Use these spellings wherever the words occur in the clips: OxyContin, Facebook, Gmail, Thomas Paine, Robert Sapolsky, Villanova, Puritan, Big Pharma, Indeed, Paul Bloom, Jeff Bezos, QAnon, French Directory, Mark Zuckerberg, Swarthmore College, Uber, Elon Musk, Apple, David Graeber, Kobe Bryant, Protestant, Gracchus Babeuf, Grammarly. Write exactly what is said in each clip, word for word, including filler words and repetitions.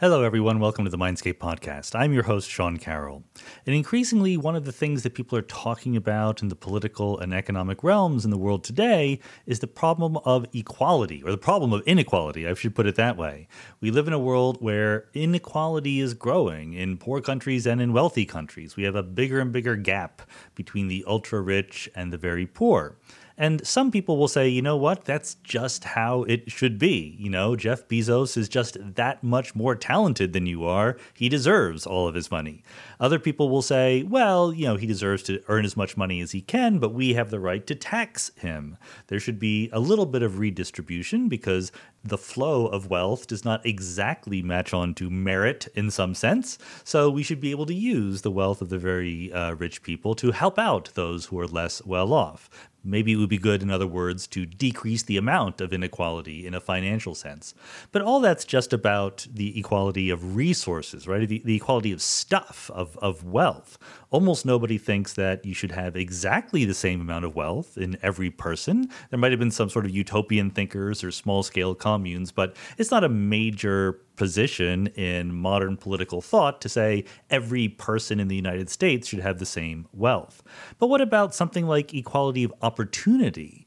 Hello, everyone. Welcome to the Mindscape podcast. I'm your host, Sean Carroll. And increasingly, one of the things that people are talking about in the political and economic realms in the world today is the problem of equality, or the problem of inequality. I should put it that way. We live in a world where inequality is growing in poor countries and in wealthy countries. We have a bigger and bigger gap between the ultra-rich and the very poor. And some people will say, you know what, that's just how it should be. You know, Jeff Bezos is just that much more talented than you are. He deserves all of his money. Other people will say, well, you know, he deserves to earn as much money as he can, but we have the right to tax him. There should be a little bit of redistribution because the flow of wealth does not exactly match on to merit in some sense. So we should be able to use the wealth of the very uh, rich people to help out those who are less well off. Maybe it would be good, in other words, to decrease the amount of inequality in a financial sense. But all that's just about the equality of resources, right? The, the equality of stuff, of, of wealth. Almost nobody thinks that you should have exactly the same amount of wealth in every person. There might have been some sort of utopian thinkers or small-scale communes, but it's not a major position in modern political thought to say every person in the United States should have the same wealth. But what about something like equality of opportunity?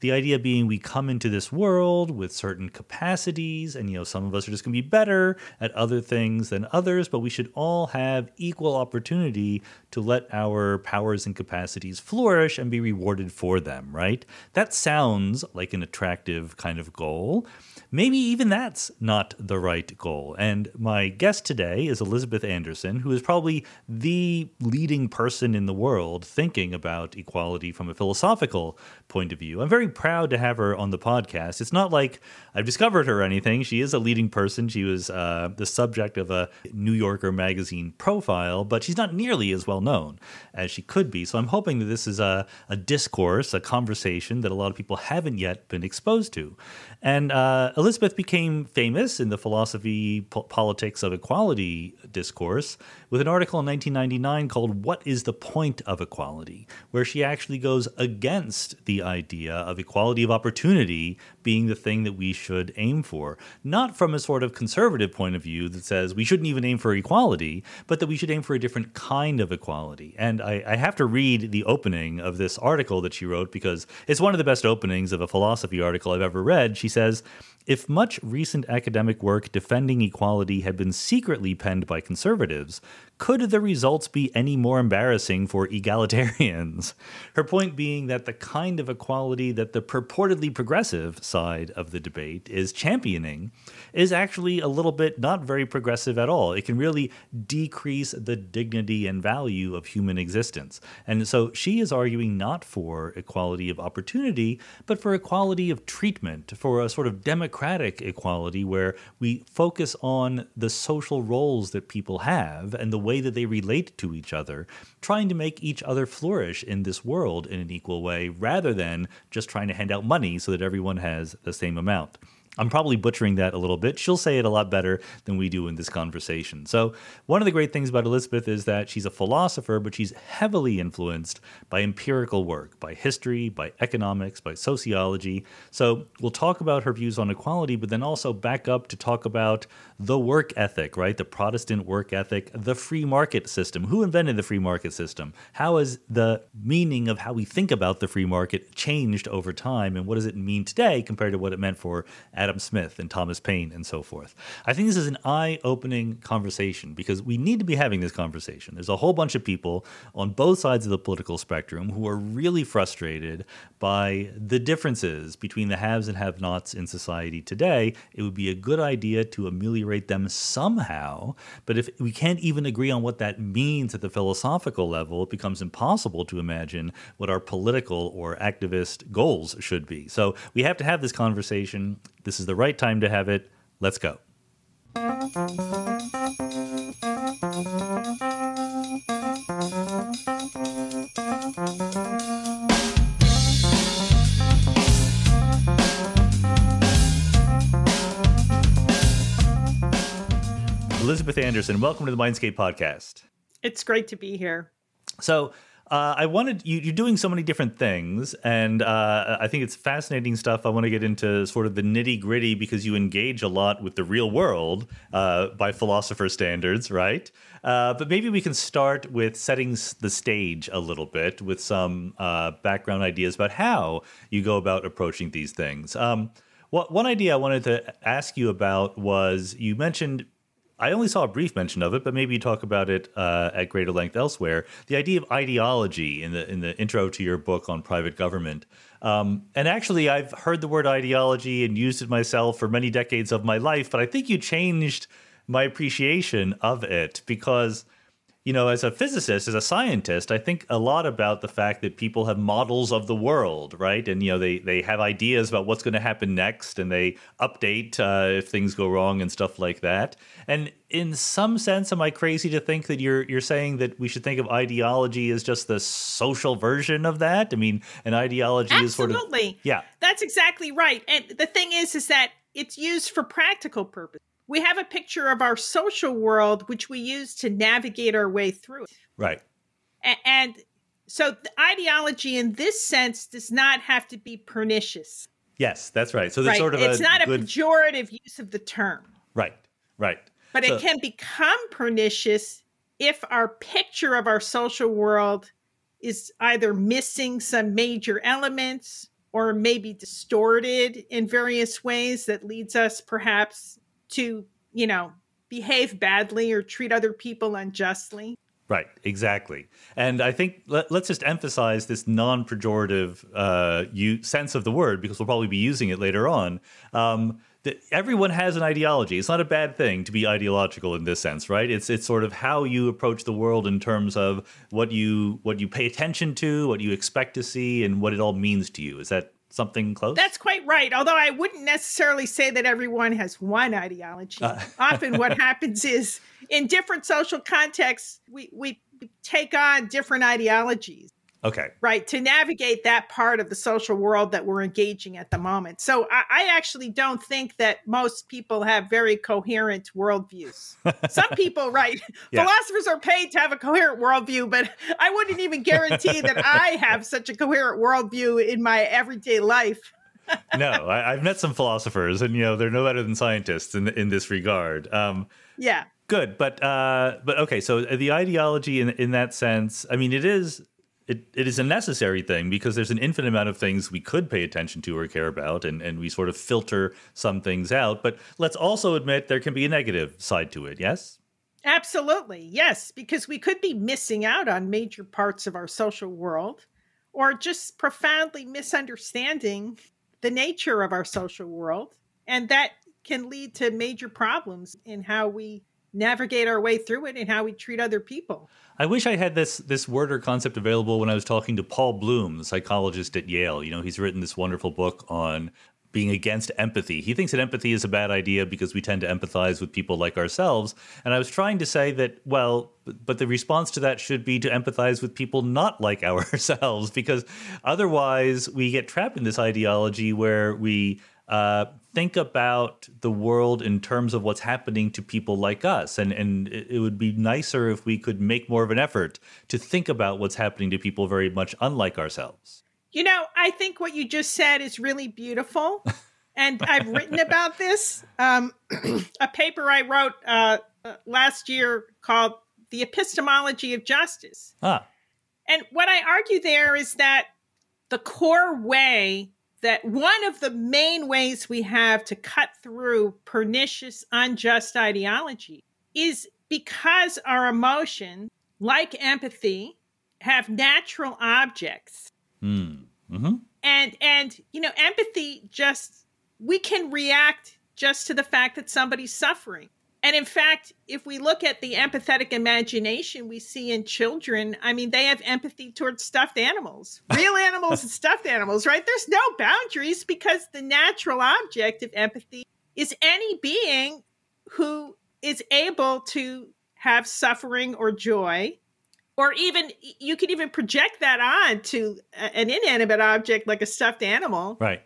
The idea being we come into this world with certain capacities, and, you know, some of us are just going to be better at other things than others, but we should all have equal opportunity to let our powers and capacities flourish and be rewarded for them, right? That sounds like an attractive kind of goal. Maybe even that's not the right goal. And my guest today is Elizabeth Anderson, who is probably the leading person in the world thinking about equality from a philosophical point of view. I'm very proud to have her on the podcast. It's not like I've discovered her or anything. She is a leading person. She was uh, the subject of a New Yorker magazine profile, but she's not nearly as well known as she could be. So I'm hoping that this is a, a discourse, a conversation that a lot of people haven't yet been exposed to. And uh, Elizabeth became famous in the philosophy po politics of equality discourse with an article in nineteen ninety-nine called "What is the Point of Equality?", where she actually goes against the idea of equality of opportunity being the thing that we should aim for, not from a sort of conservative point of view that says we shouldn't even aim for equality, but that we should aim for a different kind of equality. And I, I have to read the opening of this article that she wrote because it's one of the best openings of a philosophy article I've ever read. She says, "If much recent academic work defending equality had been secretly penned by conservatives, could the results be any more embarrassing for egalitarians?" Her point being that the kind of equality that the purportedly progressive side of the debate is championing is actually a little bit not very progressive at all. It can really decrease the dignity and value of human existence. And so she is arguing not for equality of opportunity, but for equality of treatment, for a sort of democratic democratic equality where we focus on the social roles that people have and the way that they relate to each other, trying to make each other flourish in this world in an equal way rather than just trying to hand out money so that everyone has the same amount. I'm probably butchering that a little bit. She'll say it a lot better than we do in this conversation. So one of the great things about Elizabeth is that she's a philosopher, but she's heavily influenced by empirical work, by history, by economics, by sociology. So we'll talk about her views on equality, but then also back up to talk about the work ethic, right? The Protestant work ethic, the free market system. Who invented the free market system? How has the meaning of how we think about the free market changed over time? And what does it mean today compared to what it meant for Adam Adam Smith and Thomas Paine and so forth? I think this is an eye-opening conversation because we need to be having this conversation. There's a whole bunch of people on both sides of the political spectrum who are really frustrated by the differences between the haves and have-nots in society today. It would be a good idea to ameliorate them somehow, but if we can't even agree on what that means at the philosophical level, it becomes impossible to imagine what our political or activist goals should be. So we have to have this conversation. This is the right time to have it. Let's go. Elizabeth Anderson, welcome to the Mindscape podcast. It's great to be here. So Uh, I wanted you, you're doing so many different things, and uh, I think it's fascinating stuff. I want to get into sort of the nitty gritty because you engage a lot with the real world uh, by philosopher standards, right? Uh, but maybe we can start with setting the stage a little bit with some uh, background ideas about how you go about approaching these things. Um, what, one idea I wanted to ask you about was you mentioned. I only saw a brief mention of it, but maybe you talk about it uh, at greater length elsewhere. The idea of ideology in the in the intro to your book on private government. Um, and actually, I've heard the word ideology and used it myself for many decades of my life, but I think you changed my appreciation of it because, you know, as a physicist, as a scientist, I think a lot about the fact that people have models of the world, right? And, you know, they, they have ideas about what's going to happen next, and they update uh, if things go wrong and stuff like that. And in some sense, am I crazy to think that you're you're saying that we should think of ideology as just the social version of that? I mean, an ideology Absolutely. Is sort of... Absolutely. Yeah. That's exactly right. And the thing is, is that it's used for practical purposes. We have a picture of our social world, which we use to navigate our way through it. Right. And, and so the ideology in this sense does not have to be pernicious. Yes, that's right. So there's right. sort of it's a not good... a pejorative use of the term. Right, right. But so... it can become pernicious if our picture of our social world is either missing some major elements or maybe distorted in various ways that leads us perhaps... to, you know, behave badly or treat other people unjustly. Right, exactly. And I think let, let's just emphasize this non-pejorative uh, you, sense of the word, because we'll probably be using it later on. Um, that everyone has an ideology. It's not a bad thing to be ideological in this sense, right? It's it's sort of how you approach the world in terms of what you what you pay attention to, what you expect to see, and what it all means to you. Is that something close? That's quite right. Although I wouldn't necessarily say that everyone has one ideology. Uh. Often what happens is in different social contexts, we, we take on different ideologies. Okay. Right. To navigate that part of the social world that we're engaging at the moment. So I, I actually don't think that most people have very coherent worldviews. Some people, right. Yeah. Philosophers are paid to have a coherent worldview, but I wouldn't even guarantee that I have such a coherent worldview in my everyday life. No, I, I've met some philosophers and, you know, they're no better than scientists in, in this regard. Um, yeah. Good. But, uh, but okay. So the ideology in, in that sense, I mean, it is... It, it is a necessary thing because there's an infinite amount of things we could pay attention to or care about, and, and we sort of filter some things out. But let's also admit there can be a negative side to it, yes? Absolutely, yes, because we could be missing out on major parts of our social world or just profoundly misunderstanding the nature of our social world. And that can lead to major problems in how we navigate our way through it and how we treat other people. I wish I had this this word or concept available when I was talking to Paul Bloom, the psychologist at Yale. You know, he's written this wonderful book on being against empathy. He thinks that empathy is a bad idea because we tend to empathize with people like ourselves. And I was trying to say that, well, but the response to that should be to empathize with people not like ourselves, because otherwise we get trapped in this ideology where we uh, think about the world in terms of what's happening to people like us. And, and it would be nicer if we could make more of an effort to think about what's happening to people very much unlike ourselves. You know, I think what you just said is really beautiful. And I've written about this. Um, a paper I wrote uh, last year called The Epistemology of Justice. Ah. And what I argue there is that the core way that one of the main ways we have to cut through pernicious, unjust ideology is because our emotions, like empathy, have natural objects. Mm. Mm-hmm. And, and, you know, empathy just, we can react just to the fact that somebody's suffering. And in fact, if we look at the empathetic imagination we see in children, I mean, they have empathy towards stuffed animals, real animals and stuffed animals, right? There's no boundaries because the natural object of empathy is any being who is able to have suffering or joy, or even you can even project that on to an inanimate object like a stuffed animal. Right.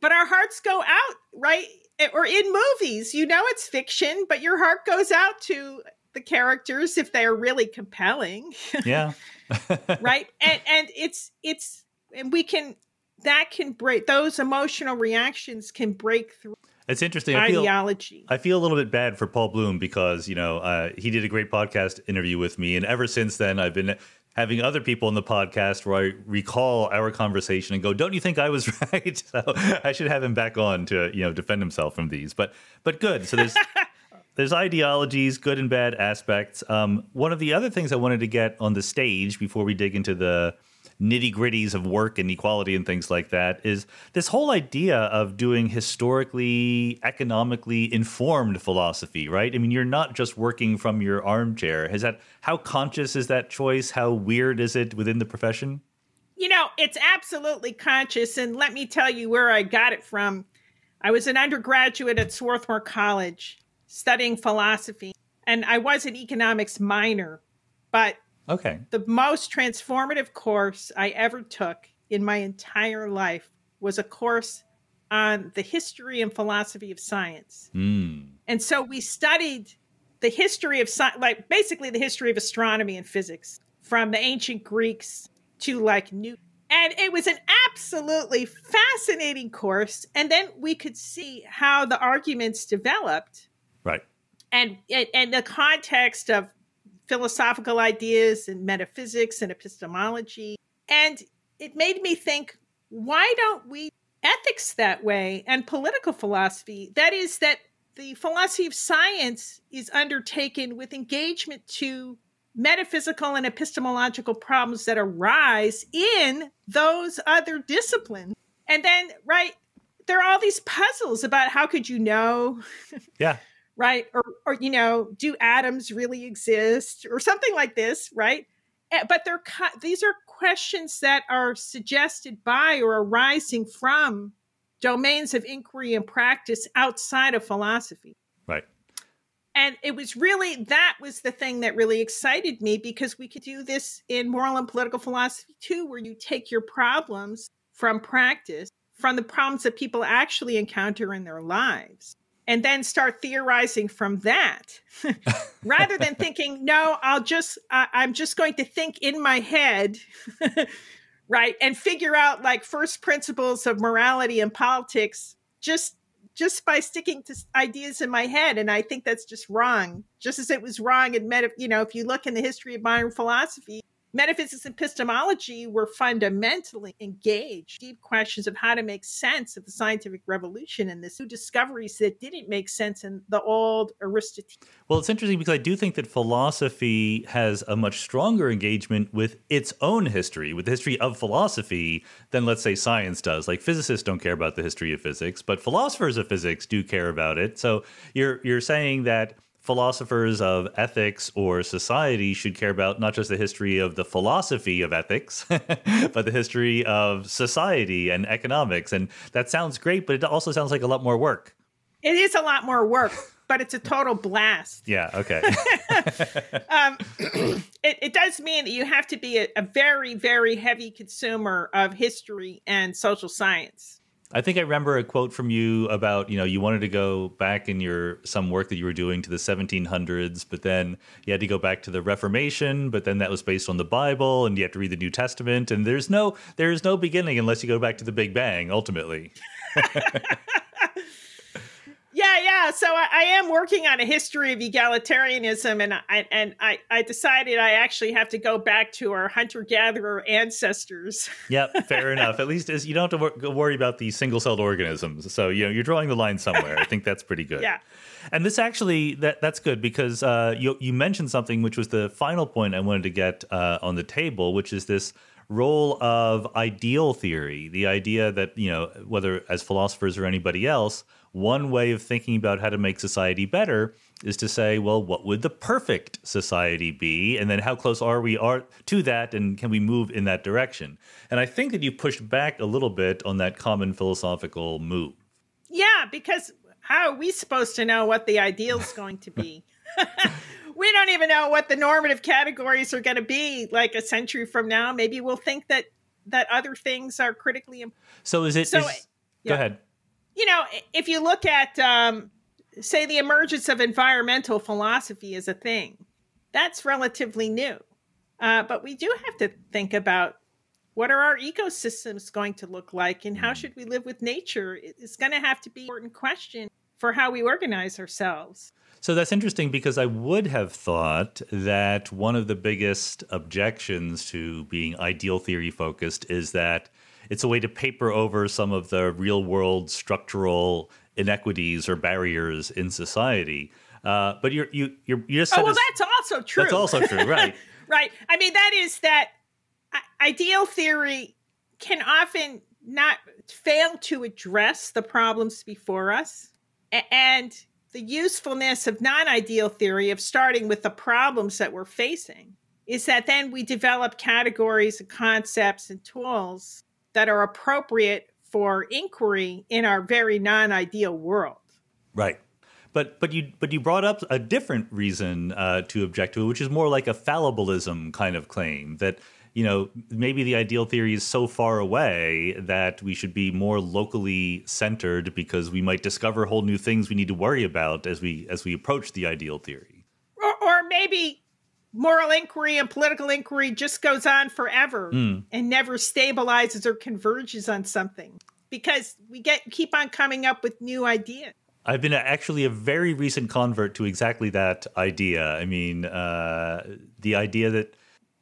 But our hearts go out, right? Or in movies, you know, it's fiction, but your heart goes out to the characters if they're really compelling. Yeah. Right. And, and it's, it's, and we can, that can break, those emotional reactions can break through. It's interesting. Ideology. I feel, I feel a little bit bad for Paul Bloom because, you know, uh, he did a great podcast interview with me. And ever since then, I've been having other people in the podcast where I recall our conversation and go, don't you think I was right? So I should have him back on to, you know, defend himself from these. But but good. So there's there's ideologies, good and bad aspects. Um, one of the other things I wanted to get on the stage before we dig into the nitty-gritties of work and equality and things like that is this whole idea of doing historically, economically informed philosophy, right? I mean, you're not just working from your armchair. Is that, how conscious is that choice? How weird is it within the profession? You know, it's absolutely conscious. And let me tell you where I got it from. I was an undergraduate at Swarthmore College studying philosophy, and I was an economics minor, but okay. The most transformative course I ever took in my entire life was a course on the history and philosophy of science. Mm. And so we studied the history of science, like basically the history of astronomy and physics from the ancient Greeks to like Newton. And it was an absolutely fascinating course. And then we could see how the arguments developed. Right. And, and the context of philosophical ideas and metaphysics and epistemology. And it made me think, why don't we ethics that way and political philosophy? That is, that the philosophy of science is undertaken with engagement to metaphysical and epistemological problems that arise in those other disciplines. And then, right, there are all these puzzles about how could you know? Yeah. Right. Or, or, you know, do atoms really exist or something like this? Right. But they're these are questions that are suggested by or arising from domains of inquiry and practice outside of philosophy. Right. And it was really, that was the thing that really excited me, because we could do this in moral and political philosophy too, where you take your problems from practice, from the problems that people actually encounter in their lives, and then start theorizing from that rather than thinking, no, I'll just, uh, I'm just going to think in my head, right? And figure out like first principles of morality and politics just, just by sticking to ideas in my head. And I think that's just wrong. Just as it was wrong in meta, you know, if you look in the history of modern philosophy, metaphysics and epistemology were fundamentally engaged in deep questions of how to make sense of the scientific revolution and the new discoveries that didn't make sense in the old Aristotelian. Well, it's interesting because I do think that philosophy has a much stronger engagement with its own history, with the history of philosophy, than, let's say, science does. Like, physicists don't care about the history of physics, but philosophers of physics do care about it. So you're, you're saying that philosophers of ethics or society should care about not just the history of the philosophy of ethics, but the history of society and economics. And that sounds great, but it also sounds like a lot more work. It is a lot more work, but it's a total blast. Yeah, okay. um, it, it does mean that you have to be a, a very, very heavy consumer of history and social science. I think I remember a quote from you about, you know, you wanted to go back in your some work that you were doing to the seventeen hundreds, but then you had to go back to the Reformation, but then that was based on the Bible and you have to read the New Testament. And there's no there's no beginning unless you go back to the Big Bang, ultimately. Yeah, yeah. So I, I am working on a history of egalitarianism, and I and I, I decided I actually have to go back to our hunter-gatherer ancestors. Yep, fair enough. At least you don't have to worry about the single-celled organisms. So you know you're drawing the line somewhere. I think that's pretty good. Yeah. And this actually that that's good because uh, you you mentioned something which was the final point I wanted to get uh, on the table, which is this role of ideal theory, the idea that, you know, whether as philosophers or anybody else, one way of thinking about how to make society better is to say, well, what would the perfect society be? And then how close are we are to that? And can we move in that direction? And I think that you pushed back a little bit on that common philosophical move. Yeah, because how are we supposed to know what the ideal is going to be? We don't even know what the normative categories are going to be like a century from now. Maybe we'll think that that other things are critically important. So is it? So, is, yeah. Go ahead. You know, if you look at, um, say, the emergence of environmental philosophy as a thing, that's relatively new. Uh, but we do have to think about what are our ecosystems going to look like and how should we live with nature? It's going to have to be an important question for how we organize ourselves. So that's interesting, because I would have thought that one of the biggest objections to being ideal theory focused is that it's a way to paper over some of the real world structural inequities or barriers in society. Uh, but you're, you, you're, you're just... Oh, well, that's also true. That's also true, right. Right. I mean, that is that ideal theory can often not fail to address the problems before us. And the usefulness of non-ideal theory, of starting with the problems that we're facing, is that then we develop categories and concepts and tools that are appropriate for inquiry in our very non-ideal world. Right. But but you but you brought up a different reason uh, to object to it, which is more like a fallibilism kind of claim that, you know, maybe the ideal theory is so far away that we should be more locally centered because we might discover whole new things we need to worry about as we as we approach the ideal theory. Or, or maybe moral inquiry and political inquiry just goes on forever mm. and never stabilizes or converges on something because we get keep on coming up with new ideas. I've been actually a very recent convert to exactly that idea. I mean, uh, the idea that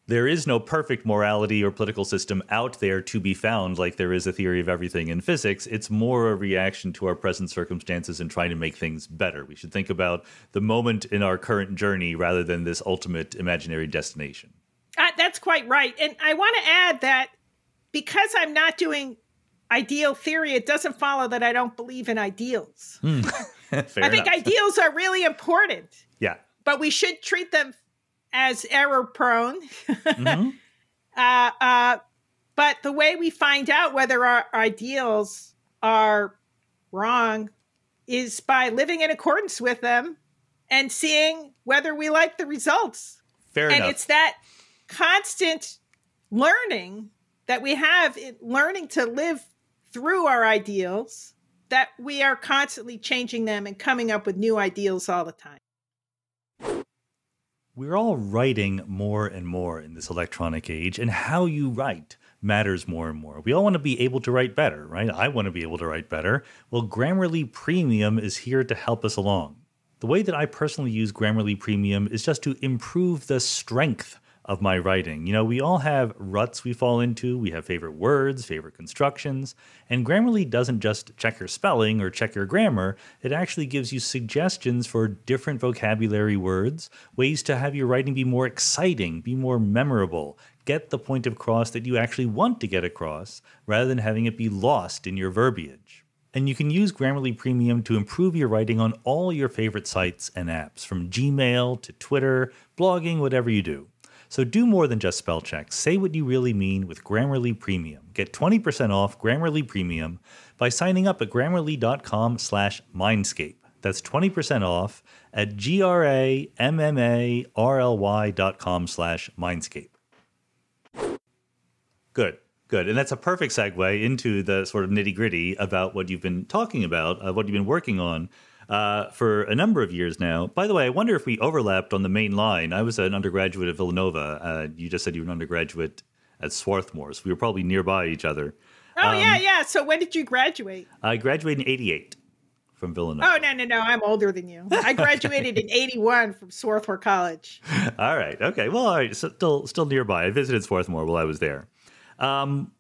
there is no perfect morality or political system out there to be found, like there is a theory of everything in physics. It's more a reaction to our present circumstances and trying to make things better. We should think about the moment in our current journey rather than this ultimate imaginary destination. Uh, that's quite right. And I want to add that because I'm not doing ideal theory, it doesn't follow that I don't believe in ideals. Mm. I think enough. Ideals are really important. Yeah. But we should treat them as error prone. Mm-hmm. uh, uh, but the way we find out whether our ideals are wrong is by living in accordance with them and seeing whether we like the results. Fair and enough. And it's that constant learning that we have in learning to live through our ideals, that we are constantly changing them and coming up with new ideals all the time. We're all writing more and more in this electronic age, and how you write matters more and more. We all want to be able to write better, right? I want to be able to write better. Well, Grammarly Premium is here to help us along. The way that I personally use Grammarly Premium is just to improve the strength of my writing. You know, we all have ruts we fall into. We have favorite words, favorite constructions, and Grammarly doesn't just check your spelling or check your grammar. It actually gives you suggestions for different vocabulary words, ways to have your writing be more exciting, be more memorable, get the point across that you actually want to get across, rather than having it be lost in your verbiage. And you can use Grammarly Premium to improve your writing on all your favorite sites and apps, from Gmail to Twitter, blogging, whatever you do. So do more than just spell check. Say what you really mean with Grammarly Premium. Get twenty percent off Grammarly Premium by signing up at grammarly.com slash Mindscape. That's twenty percent off at G-R-A-M-M-A-R-L-Y dot com slash Mindscape. Good, good. And that's a perfect segue into the sort of nitty gritty about what you've been talking about, uh, what you've been working on. Uh, for a number of years now. By the way, I wonder if we overlapped on the main line. I was an undergraduate at Villanova. Uh, you just said you were an undergraduate at Swarthmore, so we were probably nearby each other. Oh, um, yeah, yeah. So when did you graduate? I graduated in eighty-eight from Villanova. Oh, no, no, no. I'm older than you. I graduated in eighty-one from Swarthmore College. All right. Okay. Well, all right. So still, still nearby. I visited Swarthmore while I was there. Um,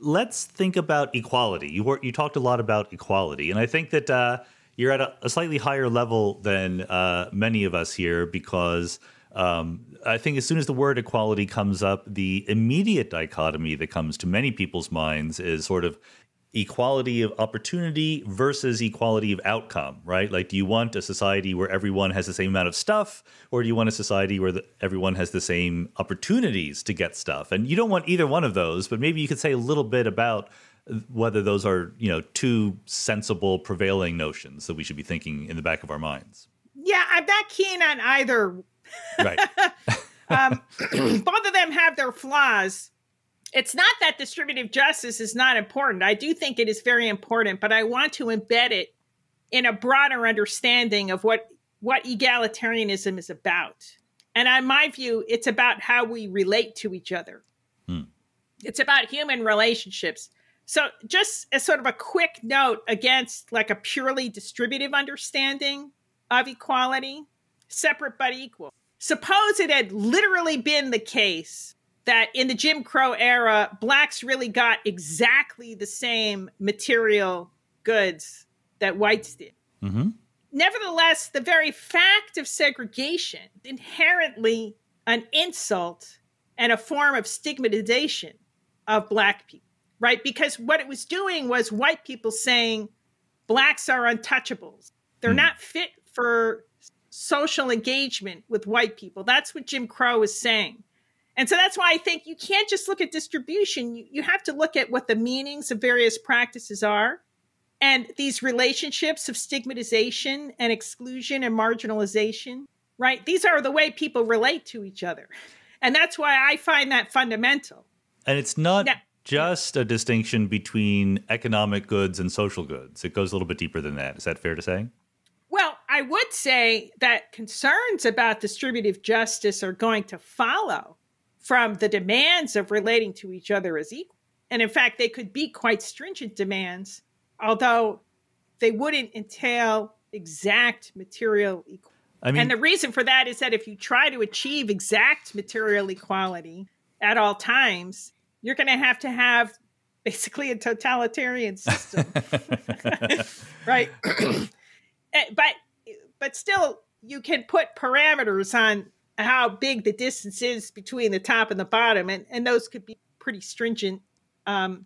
let's think about equality. You, were, you talked a lot about equality, and I think that... Uh, You're at a, a slightly higher level than uh, many of us here because um, I think as soon as the word equality comes up, the immediate dichotomy that comes to many people's minds is sort of equality of opportunity versus equality of outcome, right? Like, do you want a society where everyone has the same amount of stuff, or do you want a society where the, everyone has the same opportunities to get stuff? And you don't want either one of those, but maybe you could say a little bit about whether those are, you know, two sensible prevailing notions that we should be thinking in the back of our minds. Yeah, I'm not keen on either. Right. um, both of them have their flaws. It's not that distributive justice is not important. I do think it is very important, but I want to embed it in a broader understanding of what, what egalitarianism is about. And in my view, it's about how we relate to each other. Hmm. It's about human relationships. So just as sort of a quick note against like a purely distributive understanding of equality, separate but equal. Suppose it had literally been the case that in the Jim Crow era, blacks really got exactly the same material goods that whites did. Mm-hmm. Nevertheless, the very fact of segregation, inherently an insult and a form of stigmatization of black people, right? Because what it was doing was white people saying, blacks are untouchables. They're mm. not fit for social engagement with white people. That's what Jim Crow is saying. And so that's why I think you can't just look at distribution. You, you have to look at what the meanings of various practices are and these relationships of stigmatization and exclusion and marginalization, right? These are the way people relate to each other. And that's why I find that fundamental. And it's not now, just a distinction between economic goods and social goods. It goes a little bit deeper than that. Is that fair to say? Well, I would say that concerns about distributive justice are going to follow from the demands of relating to each other as equal. And in fact, they could be quite stringent demands, although they wouldn't entail exact material equality. I mean, and the reason for that is that if you try to achieve exact material equality at all times, you're going to have to have basically a totalitarian system, right? but, but still, you can put parameters on how big the distance is between the top and the bottom. And, and those could be pretty stringent. Um,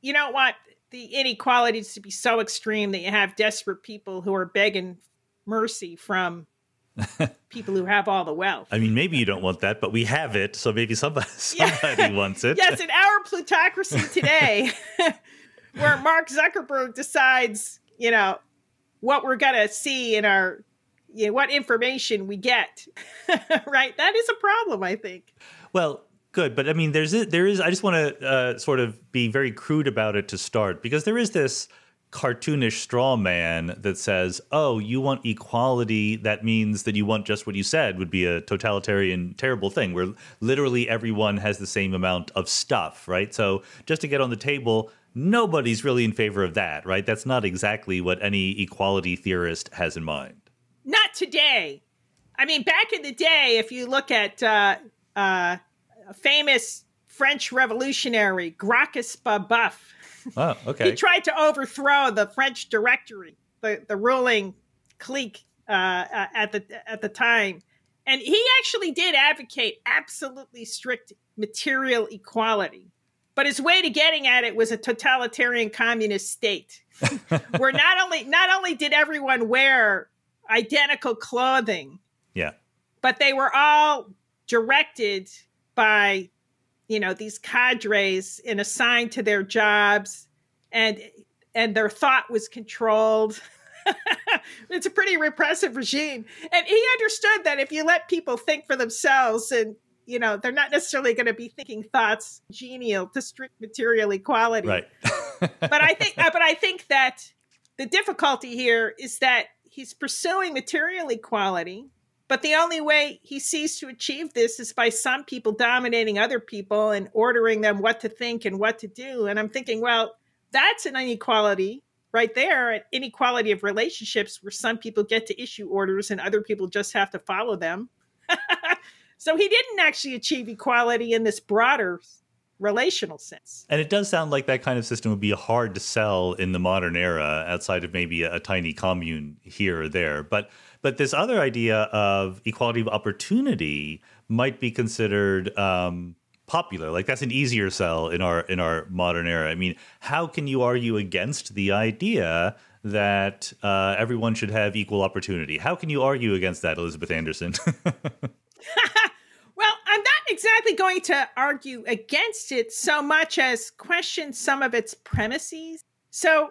you don't want the inequalities to be so extreme that you have desperate people who are begging mercy from people who have all the wealth. I mean, maybe you don't want that, but we have it. So maybe somebody, somebody yeah. wants it. Yes, in our plutocracy today, where Mark Zuckerberg decides, you know, what we're going to see in our You know, what information we get, right? That is a problem, I think. Well, good. But I mean, there's there is, I just want to uh, sort of be very crude about it to start, because there is this cartoonish straw man that says, oh, you want equality. That means that you want just what you said would be a totalitarian, terrible thing where literally everyone has the same amount of stuff, right? So just to get on the table, nobody's really in favor of that, right? That's not exactly what any equality theorist has in mind. Not today. I mean, back in the day, if you look at uh, uh, a famous French revolutionary, Gracchus Babeuf, oh, okay. he tried to overthrow the French Directory, the, the ruling clique uh, uh, at the at the time. And he actually did advocate absolutely strict material equality. But his way to getting at it was a totalitarian communist state where not only not only did everyone wear identical clothing. Yeah. But they were all directed by, you know, these cadres and assigned to their jobs, and and their thought was controlled. It's a pretty repressive regime. And he understood that if you let people think for themselves and, you know, they're not necessarily going to be thinking thoughts genial to strict material equality. Right. but I think but I think that the difficulty here is that he's pursuing material equality, but the only way he sees to achieve this is by some people dominating other people and ordering them what to think and what to do. And I'm thinking, well, that's an inequality right there, an inequality of relationships where some people get to issue orders and other people just have to follow them. So he didn't actually achieve equality in this broader relational sense. And it does sound like that kind of system would be hard to sell in the modern era outside of maybe a, a tiny commune here or there. But but this other idea of equality of opportunity might be considered um, popular. Like that's an easier sell in our in our modern era. I mean, how can you argue against the idea that uh, everyone should have equal opportunity? How can you argue against that, Elizabeth Anderson? Well, I'm not exactly going to argue against it so much as question some of its premises. So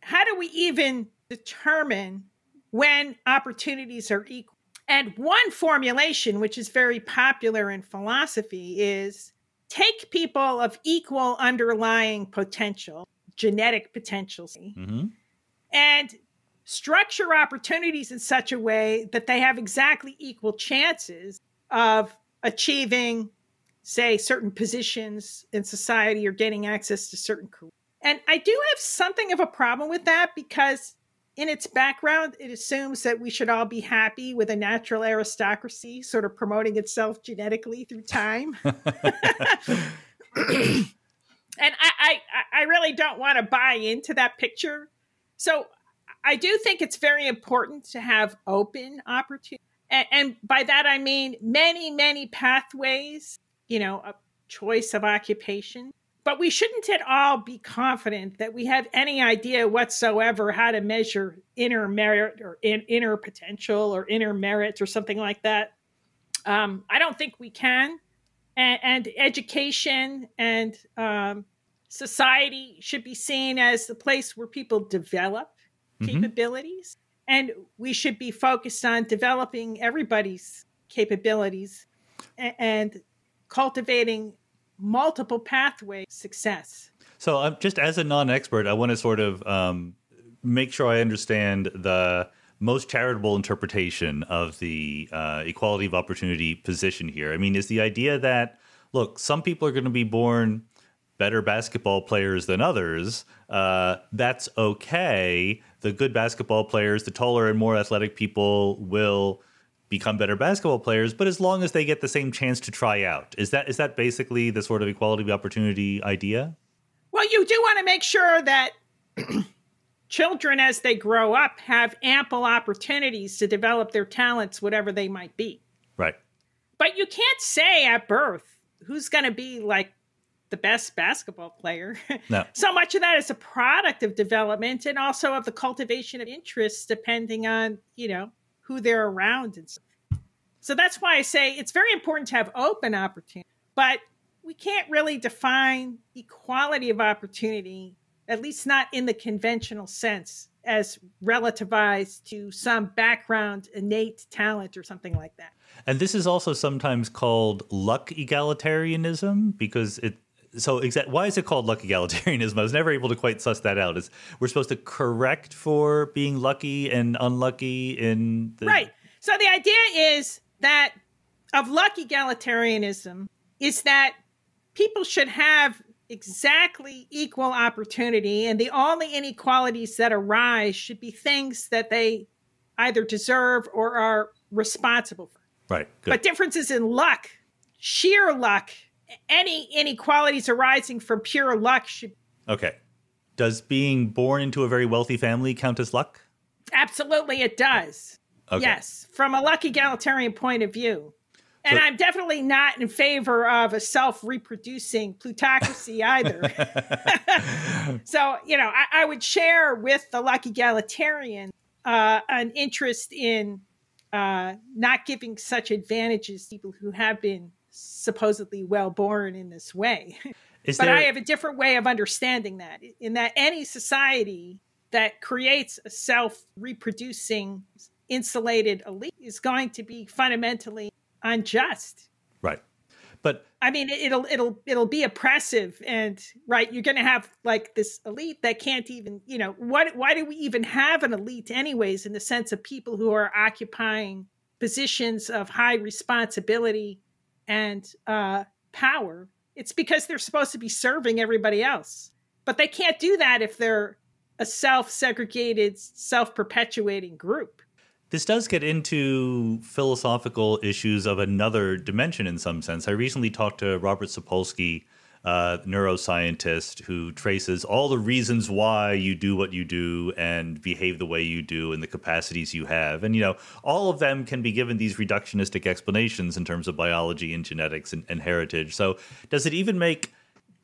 how do we even determine when opportunities are equal? And one formulation, which is very popular in philosophy, is take people of equal underlying potential, genetic potentials, mm-hmm. and structure opportunities in such a way that they have exactly equal chances of achieving, say, certain positions in society or getting access to certain careers. And I do have something of a problem with that because in its background, it assumes that we should all be happy with a natural aristocracy sort of promoting itself genetically through time. And I, I, I really don't want to buy into that picture. So I do think it's very important to have open opportunities. And, and by that, I mean many, many pathways, you know, a choice of occupation. But we shouldn't at all be confident that we have any idea whatsoever how to measure inner merit or in, inner potential or inner merit or something like that. Um, I don't think we can. And education and um, society should be seen as the place where people develop mm-hmm. capabilities. And we should be focused on developing everybody's capabilities and, and cultivating multiple pathways to success. So um, just as a non-expert, I want to sort of um, make sure I understand the most charitable interpretation of the uh, equality of opportunity position here. I mean, is the idea that, look, some people are going to be born better basketball players than others. Uh, that's okay. The good basketball players, the taller and more athletic people will become better basketball players, but as long as they get the same chance to try out. Is that is that basically the sort of equality of opportunity idea? Well, you do want to make sure that children, as they grow up, have ample opportunities to develop their talents, whatever they might be. Right. But you can't say at birth who's going to be like the best basketball player. No. So much of that is a product of development and also of the cultivation of interests, depending on, you know, who they're around. And so, so that's why I say it's very important to have open opportunity, but we can't really define equality of opportunity, at least not in the conventional sense, as relativized to some background, innate talent or something like that. And this is also sometimes called luck egalitarianism because it, so exact, why is it called luck egalitarianism? I was never able to quite suss that out. Is we're supposed to correct for being lucky and unlucky in the... Right. So the idea is that of luck egalitarianism is that people should have exactly equal opportunity, and the only inequalities that arise should be things that they either deserve or are responsible for. Right. Good. But differences in luck, sheer luck, any inequalities arising from pure luck should. Okay. Does being born into a very wealthy family count as luck? Absolutely, it does. Okay. Yes, from a luck egalitarian point of view. And so, I'm definitely not in favor of a self-reproducing plutocracy either. So, you know, I, I would share with the luck egalitarian uh, an interest in uh, not giving such advantages to people who have been supposedly well-born in this way. Is but there... I have a different way of understanding that, in that any society that creates a self-reproducing, insulated elite is going to be fundamentally unjust. Right. But I mean, it'll, it'll, it'll be oppressive and right. You're going to have like this elite that can't even, you know, what, why do we even have an elite anyways, in the sense of people who are occupying positions of high responsibility and uh, power? It's because they're supposed to be serving everybody else, but they can't do that if they're a self-segregated, self-perpetuating group. This does get into philosophical issues of another dimension in some sense. I recently talked to Robert Sapolsky, uh, neuroscientist, who traces all the reasons why you do what you do and behave the way you do and the capacities you have. And, you know, all of them can be given these reductionistic explanations in terms of biology and genetics and, and heritage. So does it even make,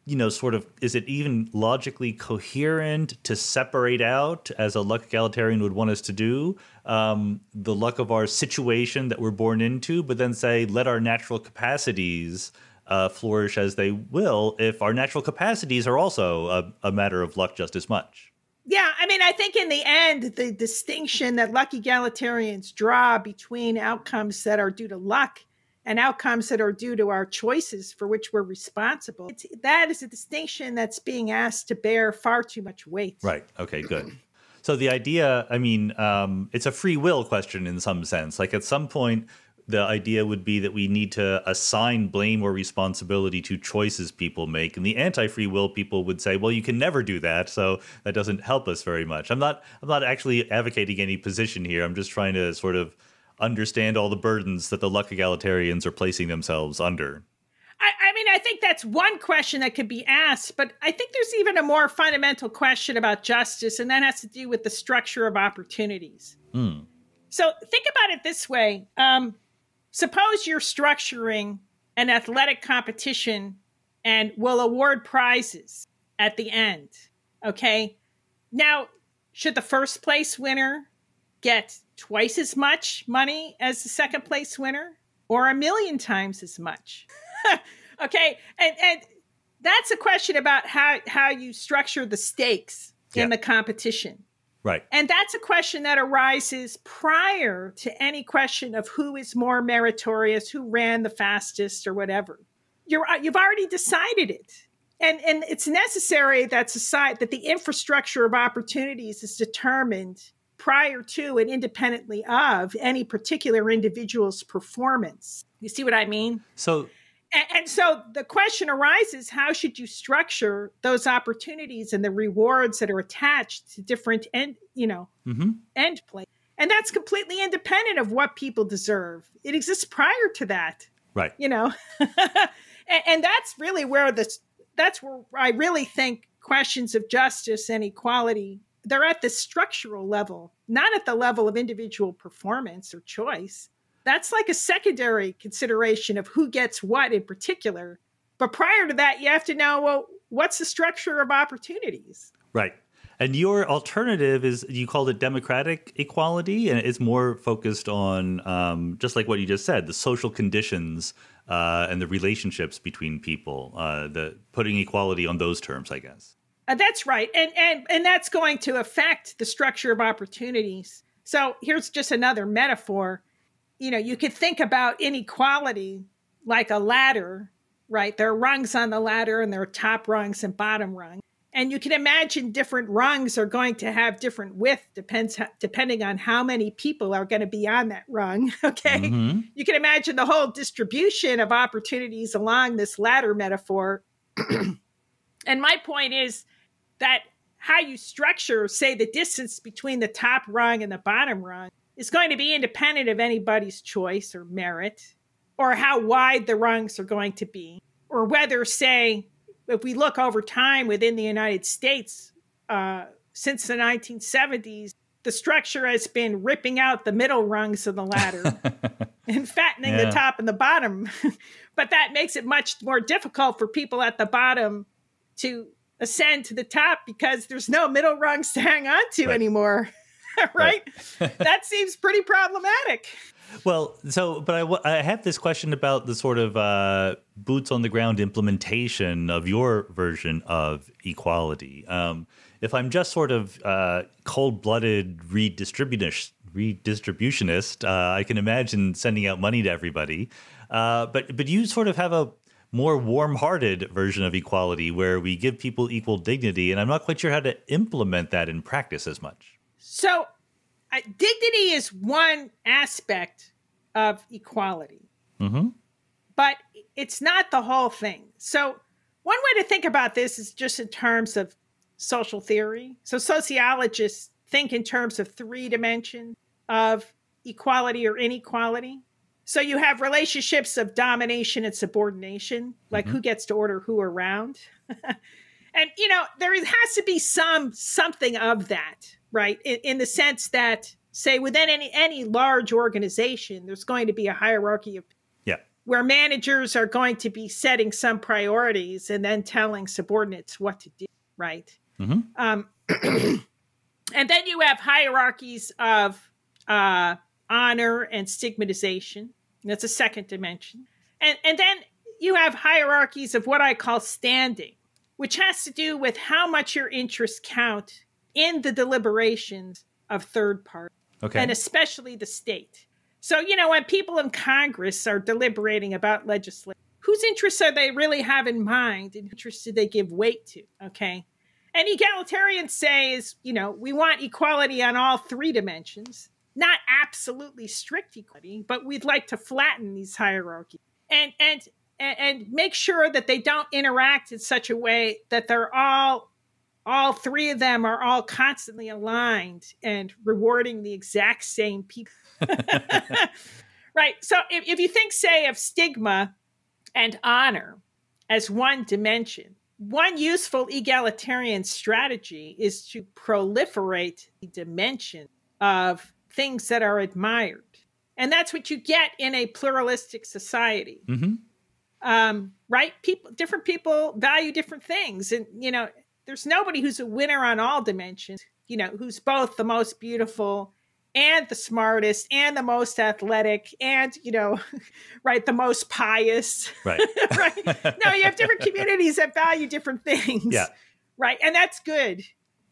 you know, sort of, is it even logically coherent to separate out, as a luck egalitarian would want us to do, um, the luck of our situation that we're born into, but then say, let our natural capacities uh, flourish as they will, if our natural capacities are also a, a matter of luck just as much? Yeah, I mean, I think in the end, the distinction that luck egalitarians draw between outcomes that are due to luck and outcomes that are due to our choices for which we're responsible. It's, that is a distinction that's being asked to bear far too much weight. Right. Okay, good. So the idea, I mean, um, it's a free will question in some sense. Like at some point, the idea would be that we need to assign blame or responsibility to choices people make. And the anti-free will people would say, well, you can never do that, so that doesn't help us very much. I'm not I'm not actually advocating any position here. I'm just trying to sort of understand all the burdens that the luck egalitarians are placing themselves under. I, I mean, I think that's one question that could be asked, but I think there's even a more fundamental question about justice, and that has to do with the structure of opportunities. Mm. So think about it this way. Um, Suppose you're structuring an athletic competition and will award prizes at the end, okay? Now, should the first place winner get twice as much money as the second place winner or a million times as much? Okay, and, and that's a question about how, how you structure the stakes yeah. in the competition. Right. And that's a question that arises prior to any question of who is more meritorious, who ran the fastest or whatever. You're, you've already decided it. And, and it's necessary that society, that the infrastructure of opportunities is determined prior to and independently of any particular individual's performance. You see what I mean? So, and, and so the question arises, how should you structure those opportunities and the rewards that are attached to different end, you know, mm-hmm. end play? And that's completely independent of what people deserve. It exists prior to that. Right. You know, and, and that's really where this, that's where I really think questions of justice and equality, they're at the structural level, not at the level of individual performance or choice. That's like a secondary consideration of who gets what in particular. But prior to that, you have to know, well, what's the structure of opportunities? Right. And your alternative is, you called it democratic equality, and it's more focused on, um, just like what you just said, the social conditions uh, and the relationships between people, uh, the putting equality on those terms, I guess. Uh, that's right. And, and, and that's going to affect the structure of opportunities. So here's just another metaphor. You know, you could think about inequality like a ladder, right? There are rungs on the ladder, and there are top rungs and bottom rungs. And you can imagine different rungs are going to have different width depends depending on how many people are going to be on that rung, okay? Mm-hmm. You can imagine the whole distribution of opportunities along this ladder metaphor. And my point is that how you structure, say, the distance between the top rung and the bottom rung is going to be independent of anybody's choice or merit, or how wide the rungs are going to be, or whether, say, if we look over time within the United States, uh, since the nineteen seventies, the structure has been ripping out the middle rungs of the ladder and fattening yeah. the top and the bottom. But that makes it much more difficult for people at the bottom to ascend to the top because there's no middle rungs to hang on to right. anymore. Right? That seems pretty problematic. Well, so, but I, I have this question about the sort of uh, boots on the ground implementation of your version of equality. Um, if I'm just sort of uh, cold-blooded redistributionist, redistributionist uh, I can imagine sending out money to everybody. Uh, but, but you sort of have a more warm-hearted version of equality where we give people equal dignity, and I'm not quite sure how to implement that in practice as much. So uh, dignity is one aspect of equality, mm-hmm. but it's not the whole thing. So one way to think about this is just in terms of social theory. So sociologists think in terms of three dimensions of equality or inequality. So you have relationships of domination and subordination, like mm-hmm. who gets to order who around. And, you know, there has to be some something of that. Right. In, in the sense that, say, within any, any large organization, there's going to be a hierarchy of yeah. where managers are going to be setting some priorities and then telling subordinates what to do. Right. Mm-hmm. um, and then you have hierarchies of uh, honor and stigmatization. That's a second dimension. And, and then you have hierarchies of what I call standing, which has to do with how much your interests count in the deliberations of third parties, okay. and especially the state. So, you know, when people in Congress are deliberating about legislation, whose interests are they really have in mind and whose interests do they give weight to, okay? And egalitarians say is, you know, we want equality on all three dimensions. not absolutely strict equality, but we'd like to flatten these hierarchies and, and, and make sure that they don't interact in such a way that they're all, all three of them are all constantly aligned and rewarding the exact same people. Right. So if, if you think, say, of stigma and honor as one dimension, one useful egalitarian strategy is to proliferate the dimension of things that are admired. And that's what you get in a pluralistic society. Mm-hmm. Um, right? People, different people value different things. And, you know, there's nobody who's a winner on all dimensions, you know, who's both the most beautiful and the smartest and the most athletic and, you know, right, the most pious. Right. Right? No, you have different communities that value different things. Yeah. Right. And that's good.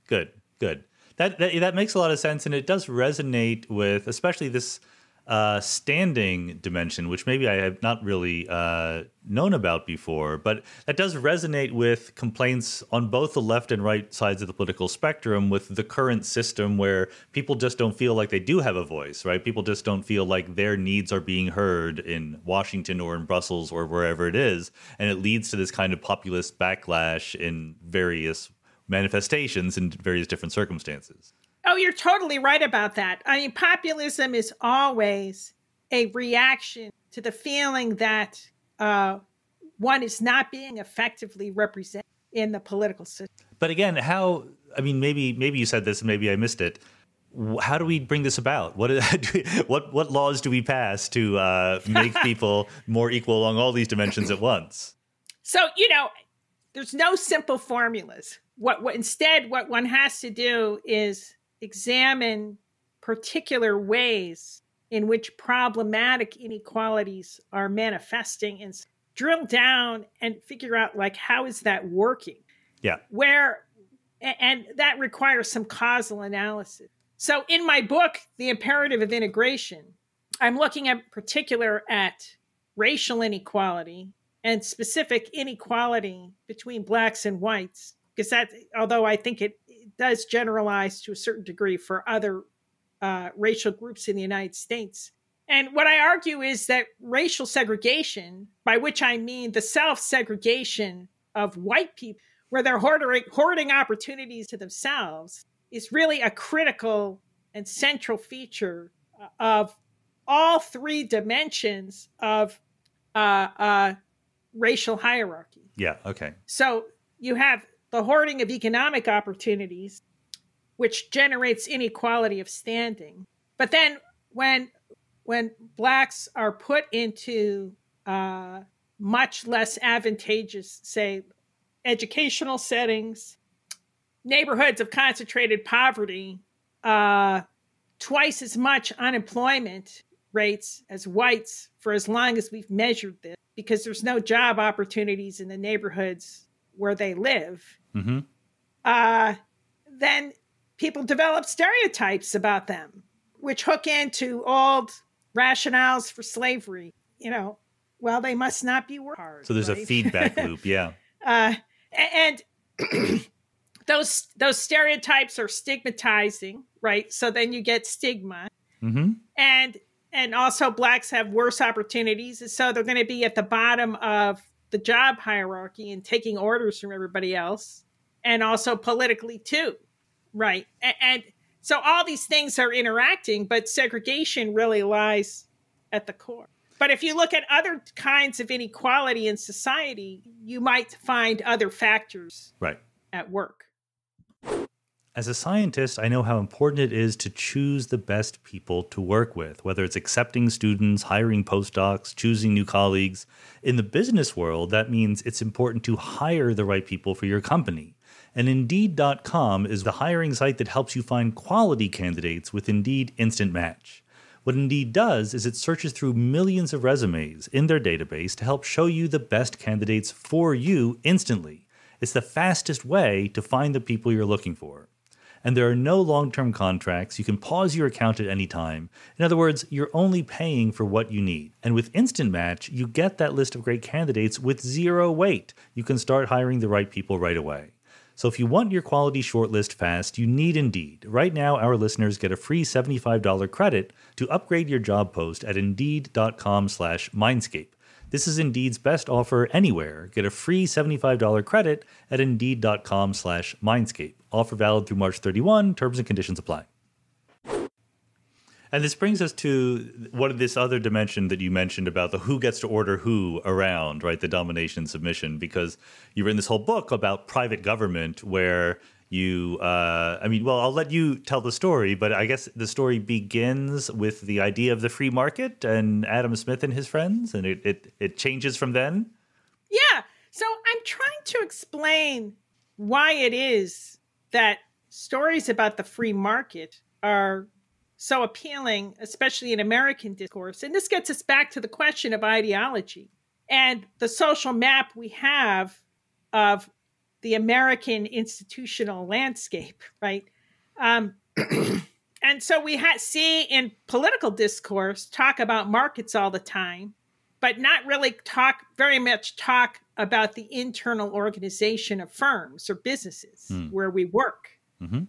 Good. Good. That, that, that makes a lot of sense. And it does resonate with especially this uh, standing dimension, which maybe I have not really uh, known about before. But that does resonate with complaints on both the left and right sides of the political spectrum with the current system where people just don't feel like they do have a voice, right? People just don't feel like their needs are being heard in Washington or in Brussels or wherever it is. And it leads to this kind of populist backlash in various ways. Manifestations in various different circumstances. Oh, you're totally right about that. I mean, populism is always a reaction to the feeling that uh, one is not being effectively represented in the political system. But again, how, I mean, maybe maybe you said this and maybe I missed it. How do we bring this about? What, what, what laws do we pass to uh, make people more equal along all these dimensions at once? So, you know, there's no simple formulas. What, what instead, what one has to do is examine particular ways in which problematic inequalities are manifesting and drill down and figure out, like, how is that working? Yeah. Where, and that requires some causal analysis. So in my book, The Imperative of Integration, I'm looking in particular at racial inequality and specific inequality between blacks and whites. Because that, although I think it, it does generalize to a certain degree for other uh, racial groups in the United States. And what I argue is that racial segregation, by which I mean the self-segregation of white people, where they're hoarding, hoarding opportunities to themselves, is really a critical and central feature of all three dimensions of uh, uh, racial hierarchy. Yeah, okay. So you have the hoarding of economic opportunities, which generates inequality of standing. But then when, when blacks are put into uh, much less advantageous, say, educational settings, neighborhoods of concentrated poverty, uh, twice as much unemployment rates as whites for as long as we've measured this, because there's no job opportunities in the neighborhoods where they live, mm-hmm. uh, then people develop stereotypes about them, which hook into old rationales for slavery. You know, well, they must not be working hard. So there's right? a feedback loop, yeah. uh, and those those stereotypes are stigmatizing, right? So then you get stigma, mm-hmm. and and also blacks have worse opportunities, and so they're going to be at the bottom of the job hierarchy and taking orders from everybody else, and also politically too, right? And, and so all these things are interacting, but segregation really lies at the core. But if you look at other kinds of inequality in society, you might find other factors right at work. As a scientist, I know how important it is to choose the best people to work with, whether it's accepting students, hiring postdocs, choosing new colleagues. In the business world, that means it's important to hire the right people for your company. And Indeed dot com is the hiring site that helps you find quality candidates with Indeed Instant Match. What Indeed does is it searches through millions of resumes in their database to help show you the best candidates for you instantly. It's the fastest way to find the people you're looking for. And there are no long-term contracts. You can pause your account at any time. In other words, you're only paying for what you need. And with Instant Match, you get that list of great candidates with zero wait. You can start hiring the right people right away. So if you want your quality shortlist fast, you need Indeed. Right now, our listeners get a free seventy-five dollars credit to upgrade your job post at Indeed.com slash Mindscape. This is Indeed's best offer anywhere. Get a free seventy-five dollars credit at Indeed.com slash Mindscape. Offer valid through March thirty-first. Terms and conditions apply. And this brings us to what of this other dimension that you mentioned about the who gets to order who around, right? The domination submission, because you've written this whole book about private government where you, uh, I mean, well, I'll let you tell the story, but I guess the story begins with the idea of the free market and Adam Smith and his friends, and it it, it changes from then. Yeah. So I'm trying to explain why it is that stories about the free market are so appealing, especially in American discourse. And this gets us back to the question of ideology and the social map we have of the American institutional landscape, right? Um, and so we ha- see in political discourse talk about markets all the time, but not really talk, very much talk about the internal organization of firms or businesses mm. where we work. Mm-hmm.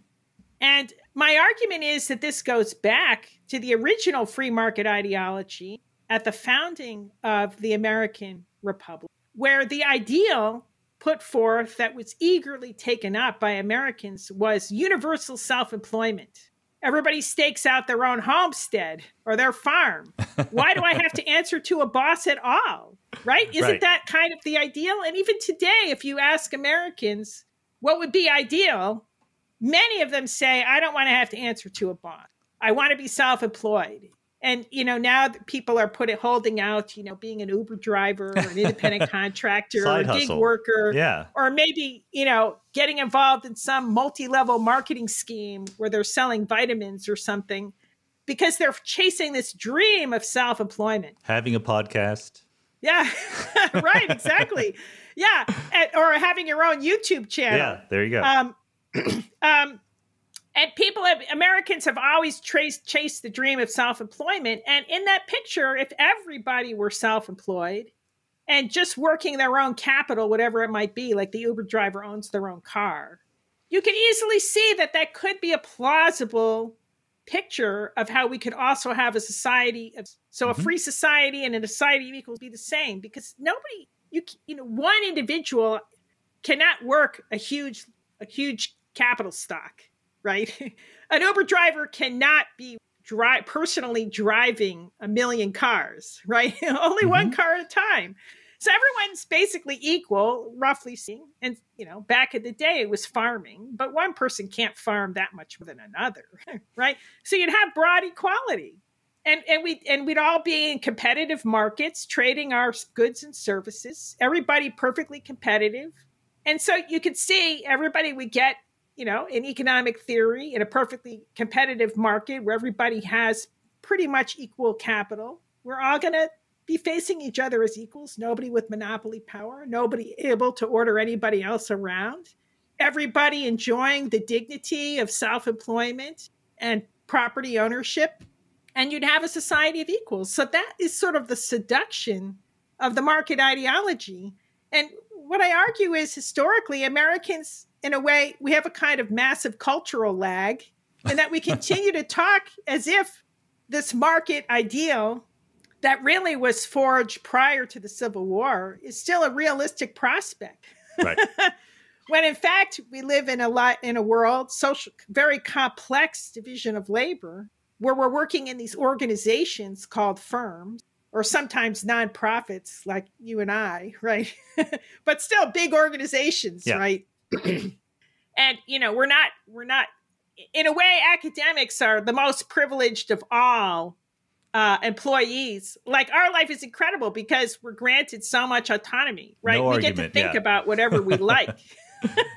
And my argument is that this goes back to the original free market ideology at the founding of the American Republic, where the ideal put forth that was eagerly taken up by Americans was universal self-employment. Everybody stakes out their own homestead or their farm. Why do I have to answer to a boss at all? Right? Isn't right. that kind of the ideal? And even today, if you ask Americans what would be ideal, many of them say, I don't want to have to answer to a boss. I want to be self-employed. And, you know, now that people are put it holding out, you know, being an Uber driver or an independent contractor or a gig hustle. worker, yeah. or maybe, you know, getting involved in some multi-level marketing scheme where they're selling vitamins or something, because they're chasing this dream of self-employment. Having a podcast. Yeah, right. Exactly. yeah. And, or having your own YouTube channel. Yeah, there you go. Um, um, and people have, Americans have always traced, chased the dream of self-employment. And in that picture, if everybody were self-employed and just working their own capital, whatever it might be, like the Uber driver owns their own car, you can easily see that that could be a plausible picture of how we could also have a society of, so mm-hmm. a free society and a society of equals be the same, because nobody, you, you know, one individual cannot work a huge, a huge capital stock, right? An Uber driver cannot be dri- personally driving a million cars, right? Only mm-hmm. one car at a time. So everyone's basically equal, roughly speaking. And, you know, back in the day, it was farming, but one person can't farm that much more than another, right? So you'd have broad equality. And, and, we, and we'd all be in competitive markets, trading our goods and services, everybody perfectly competitive. And so you could see everybody would get, you know, in economic theory, in a perfectly competitive market where everybody has pretty much equal capital, we're all going to be facing each other as equals, nobody with monopoly power, nobody able to order anybody else around, everybody enjoying the dignity of self-employment and property ownership, and you'd have a society of equals. So that is sort of the seduction of the market ideology. And what I argue is historically, Americans, in a way, we have a kind of massive cultural lag, and that we continue to talk as if this market ideal that really was forged prior to the Civil War is still a realistic prospect. Right. When in fact, we live in a lot in a world, social, very complex division of labor, where we're working in these organizations called firms, or sometimes nonprofits like you and I, right? But still big organizations, yeah. right? And, you know, we're not, we're not, in a way, academics are the most privileged of all uh, employees. Like, our life is incredible because we're granted so much autonomy, right? No we argument, get to think yeah. about whatever we like.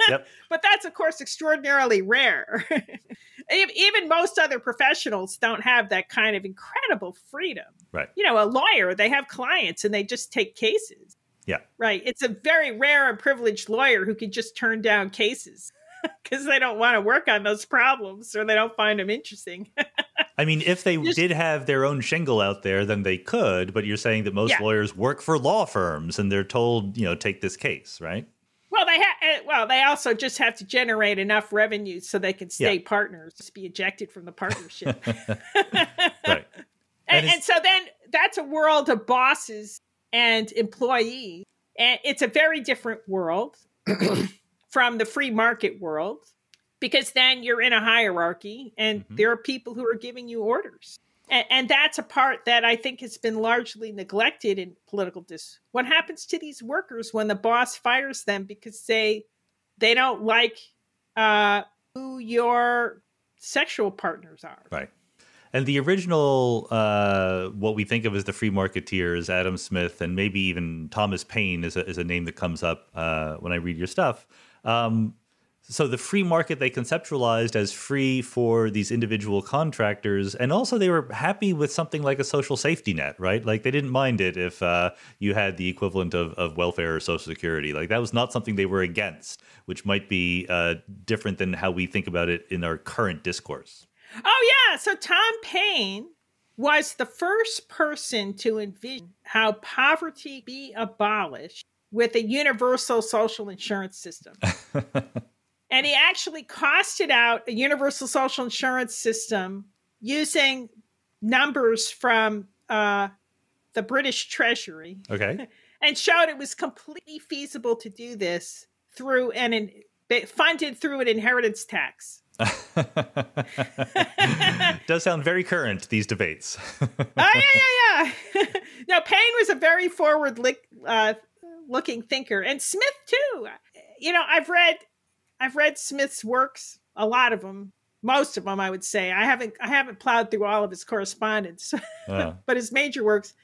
Yep. But that's, of course, extraordinarily rare. Even most other professionals don't have that kind of incredible freedom. Right. You know, a lawyer, they have clients and they just take cases. Yeah. Right. It's a very rare and privileged lawyer who can just turn down cases because they don't want to work on those problems or they don't find them interesting. I mean, if they just did have their own shingle out there, then they could. But you're saying that most yeah. lawyers work for law firms and they're told, you know, take this case, right? Well, they they ha well, they also just have to generate enough revenue so they can stay yeah. partners, just be ejected from the partnership. Right. and, and so then that's a world of bosses and employees. And it's a very different world from the free market world, because then you're in a hierarchy and mm-hmm. there are people who are giving you orders. And, and that's a part that I think has been largely neglected in political discourse. What happens to these workers when the boss fires them because they, they don't like uh, who your sexual partners are? Right. And the original, uh, what we think of as the free marketeers, Adam Smith, and maybe even Thomas Paine is a, is a name that comes up uh, when I read your stuff. Um, So the free market they conceptualized as free for these individual contractors, and also they were happy with something like a social safety net, right? Like they didn't mind it if uh, you had the equivalent of, of welfare or social security. Like that was not something they were against, which might be uh, different than how we think about it in our current discourse. Oh, yeah. So Tom Paine was the first person to envision how poverty be abolished with a universal social insurance system. And he actually costed out a universal social insurance system using numbers from uh, the British Treasury. Okay. And showed it was completely feasible to do this through an, an funded through an inheritance tax. Does sound very current, these debates. Oh, yeah, yeah, yeah. No, Paine was a very forward-looking uh, looking thinker. And Smith, too. You know, I've read... I've read Smith's works, a lot of them, most of them, I would say. I haven't, I haven't plowed through all of his correspondence, uh. but his major works.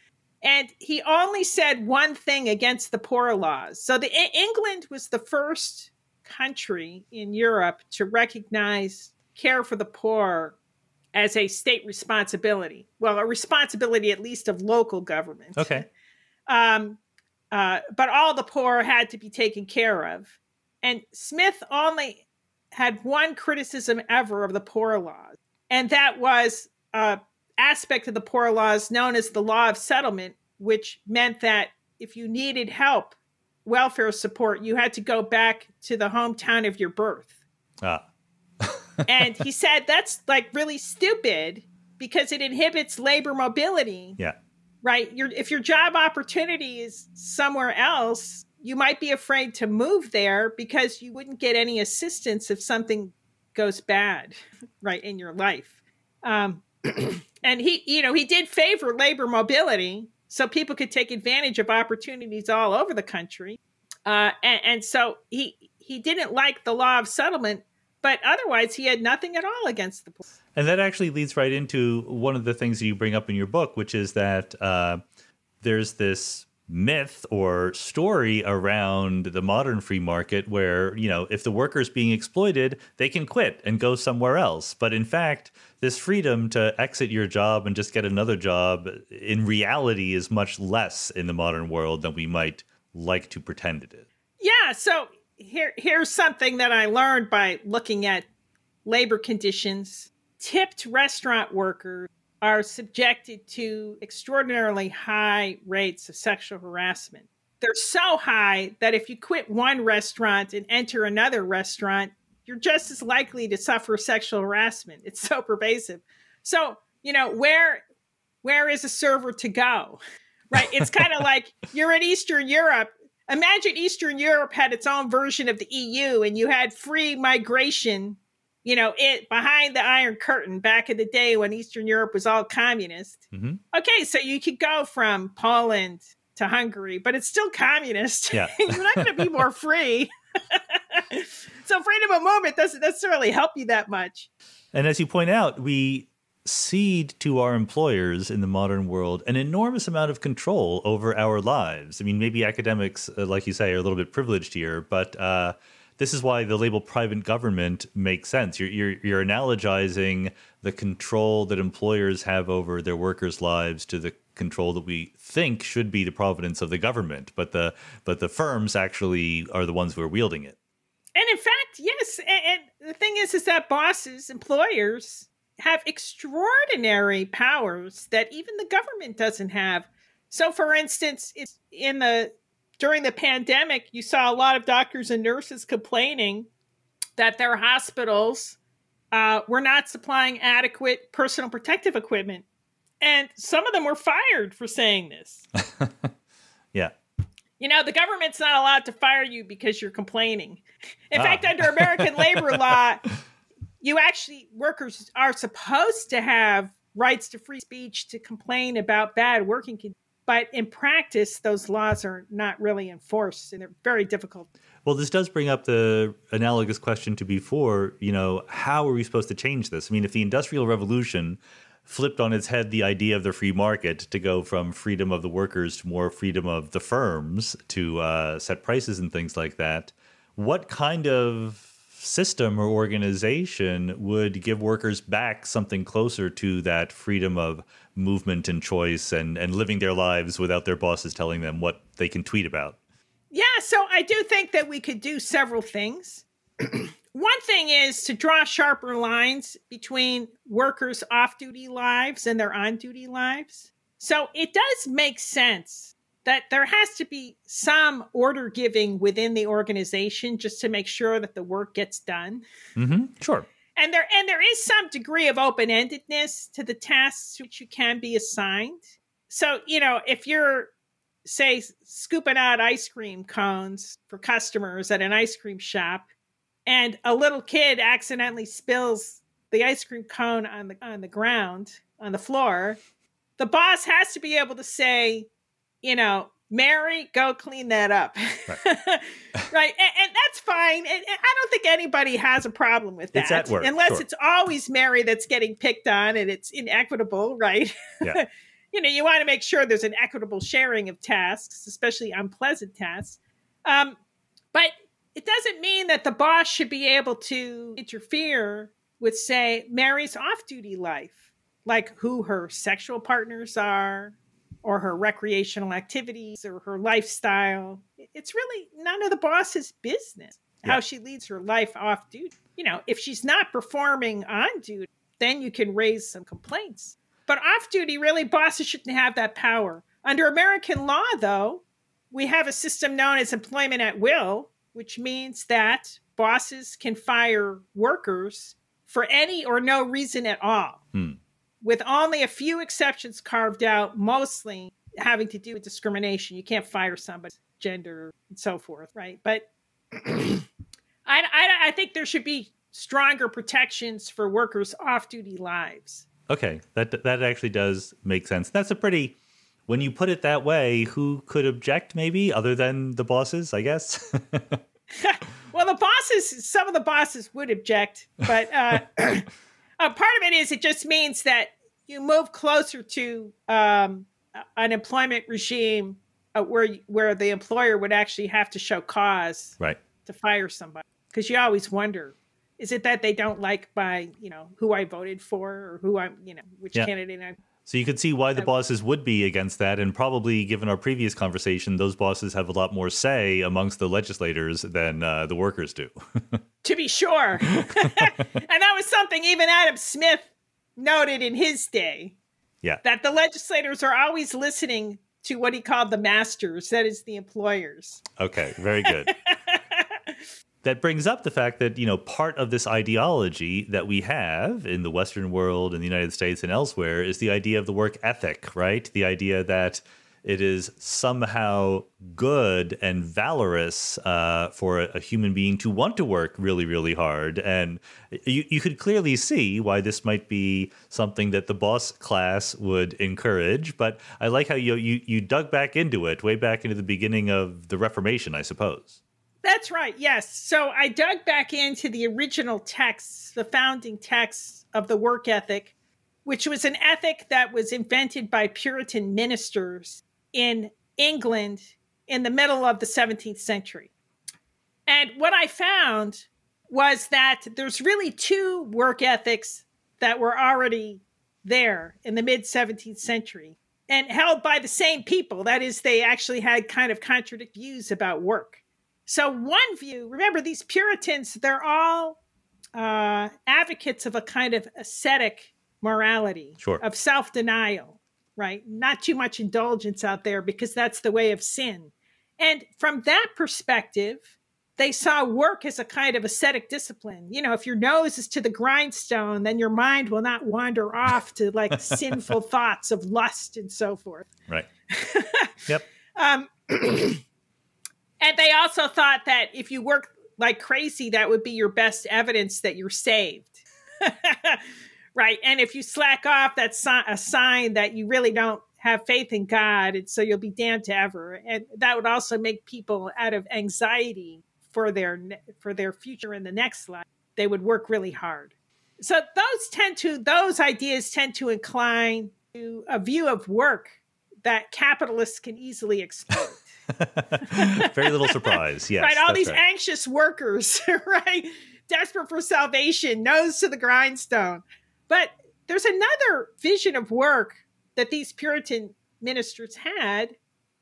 And he only said one thing against the poor laws. So the, England was the first country in Europe to recognize care for the poor as a state responsibility. Well, a responsibility at least of local government. Okay. Um, uh, but all the poor had to be taken care of. And Smith only had one criticism ever of the poor laws. And that was an aspect of the poor laws known as the law of settlement, which meant that if you needed help, welfare support, you had to go back to the hometown of your birth. Ah. And he said that's like really stupid because it inhibits labor mobility. Yeah. Right? Your, if your job opportunity is somewhere else, you might be afraid to move there because you wouldn't get any assistance if something goes bad, right, in your life. Um, and he, you know, he did favor labor mobility so people could take advantage of opportunities all over the country. Uh, and, and so he, he didn't like the law of settlement, but otherwise he had nothing at all against the poor. And that actually leads right into one of the things that you bring up in your book, which is that uh, there's this myth or story around the modern free market where, you know, if the worker's being exploited, they can quit and go somewhere else. But in fact, this freedom to exit your job and just get another job in reality is much less in the modern world than we might like to pretend it is. Yeah. So here, here's something that I learned by looking at labor conditions. Tipped restaurant workers are subjected to extraordinarily high rates of sexual harassment. They're so high that if you quit one restaurant and enter another restaurant, you're just as likely to suffer sexual harassment. It's so pervasive. So, you know, where where is a server to go? Right? It's kind of like you're in Eastern Europe. Imagine Eastern Europe had its own version of the E U and you had free migration. You know, it behind the Iron Curtain back in the day when Eastern Europe was all communist. Mm-hmm. Okay, so you could go from Poland to Hungary, but it's still communist. Yeah. You're not going to be more free. So freedom of movement doesn't necessarily help you that much. And as you point out, we cede to our employers in the modern world an enormous amount of control over our lives. I mean, maybe academics, uh, like you say, are a little bit privileged here, but... Uh, This is why the label private government makes sense. You're, you're, you're analogizing the control that employers have over their workers' lives to the control that we think should be the providence of the government. But the, but the firms actually are the ones who are wielding it. And in fact, yes. And, and the thing is, is that bosses, employers have extraordinary powers that even the government doesn't have. So, for instance, it's in the During the pandemic, you saw a lot of doctors and nurses complaining that their hospitals uh, were not supplying adequate personal protective equipment. And some of them were fired for saying this. Yeah. You know, the government's not allowed to fire you because you're complaining. In ah. fact, under American labor law, you actually, workers are supposed to have rights to free speech to complain about bad working conditions. But in practice, those laws are not really enforced, and they're very difficult. Well, this does bring up the analogous question to before, you know, how are we supposed to change this? I mean, if the Industrial Revolution flipped on its head the idea of the free market to go from freedom of the workers to more freedom of the firms to uh, set prices and things like that, what kind of system or organization would give workers back something closer to that freedom of movement and choice and, and living their lives without their bosses telling them what they can tweet about? Yeah, so I do think that we could do several things. One thing is to draw sharper lines between workers' off-duty lives and their on-duty lives. So it does make sense that there has to be some order giving within the organization just to make sure that the work gets done. Mm-hmm. Sure. And there, and there is some degree of open-endedness to the tasks which you can be assigned. So, you know, if you're, say, scooping out ice cream cones for customers at an ice cream shop, and a little kid accidentally spills the ice cream cone on the, on the ground, on the floor, the boss has to be able to say, you know, Mary, go clean that up. Right. Right. And, and that's fine. And I don't think anybody has a problem with that. It's at work, unless sure. It's always Mary that's getting picked on and it's inequitable, right? Yeah. You know, you want to make sure there's an equitable sharing of tasks, especially unpleasant tasks. Um, but it doesn't mean that the boss should be able to interfere with, say, Mary's off-duty life, like who her sexual partners are, or her recreational activities, or her lifestyle. It's really none of the boss's business how yeah. she leads her life off duty. You know, if she's not performing on duty, then you can raise some complaints. But off duty, really, bosses shouldn't have that power. Under American law, though, we have a system known as employment at will, which means that bosses can fire workers for any or no reason at all. Hmm. With only a few exceptions carved out, mostly having to do with discrimination. You can't fire somebody's gender and so forth, right? But I, I, I think there should be stronger protections for workers' off-duty lives. Okay, that, that actually does make sense. That's a pretty, when you put it that way, who could object maybe other than the bosses, I guess? Well, the bosses, some of the bosses would object, but... Uh, Uh, part of it is it just means that you move closer to um, an employment regime uh, where where the employer would actually have to show cause right. to fire somebody. Because you always wonder, is it that they don't like my, you know, who I voted for or who I'm, you know, which yeah. candidate I'm. So you could see why the bosses would be against that. And probably given our previous conversation, those bosses have a lot more say amongst the legislators than uh, the workers do. To be sure. And that was something even Adam Smith noted in his day. Yeah. That the legislators are always listening to what he called the masters. That is the employers. Okay. Very good. That brings up the fact that, you know, part of this ideology that we have in the Western world, in the United States and elsewhere, is the idea of the work ethic, right? The idea that it is somehow good and valorous uh, for a, a human being to want to work really, really hard. And you, you could clearly see why this might be something that the boss class would encourage. But I like how you, you, you dug back into it, way back into the beginning of the Reformation, I suppose. That's right. Yes. So I dug back into the original texts, the founding texts of the work ethic, which was an ethic that was invented by Puritan ministers in England in the middle of the seventeenth century. And what I found was that there's really two work ethics that were already there in the mid seventeenth century and held by the same people. That is, they actually had kind of contradictory views about work. So one view, remember these Puritans, they're all uh, advocates of a kind of ascetic morality, sure. of self-denial, right? Not too much indulgence out there because that's the way of sin. And from that perspective, they saw work as a kind of ascetic discipline. You know, if your nose is to the grindstone, then your mind will not wander off to like sinful thoughts of lust and so forth. Right. Yep. Um, and they also thought that if you work like crazy, that would be your best evidence that you're saved. Right. And if you slack off, that's a sign that you really don't have faith in God. And so you'll be damned to ever. And that would also make people, out of anxiety for their, for their future in the next life, they would work really hard. So those tend to, those ideas tend to incline to a view of work that capitalists can easily exploit. Very little surprise. Yes. Right. All these right. anxious workers, right? Desperate for salvation, nose to the grindstone. But there's another vision of work that these Puritan ministers had,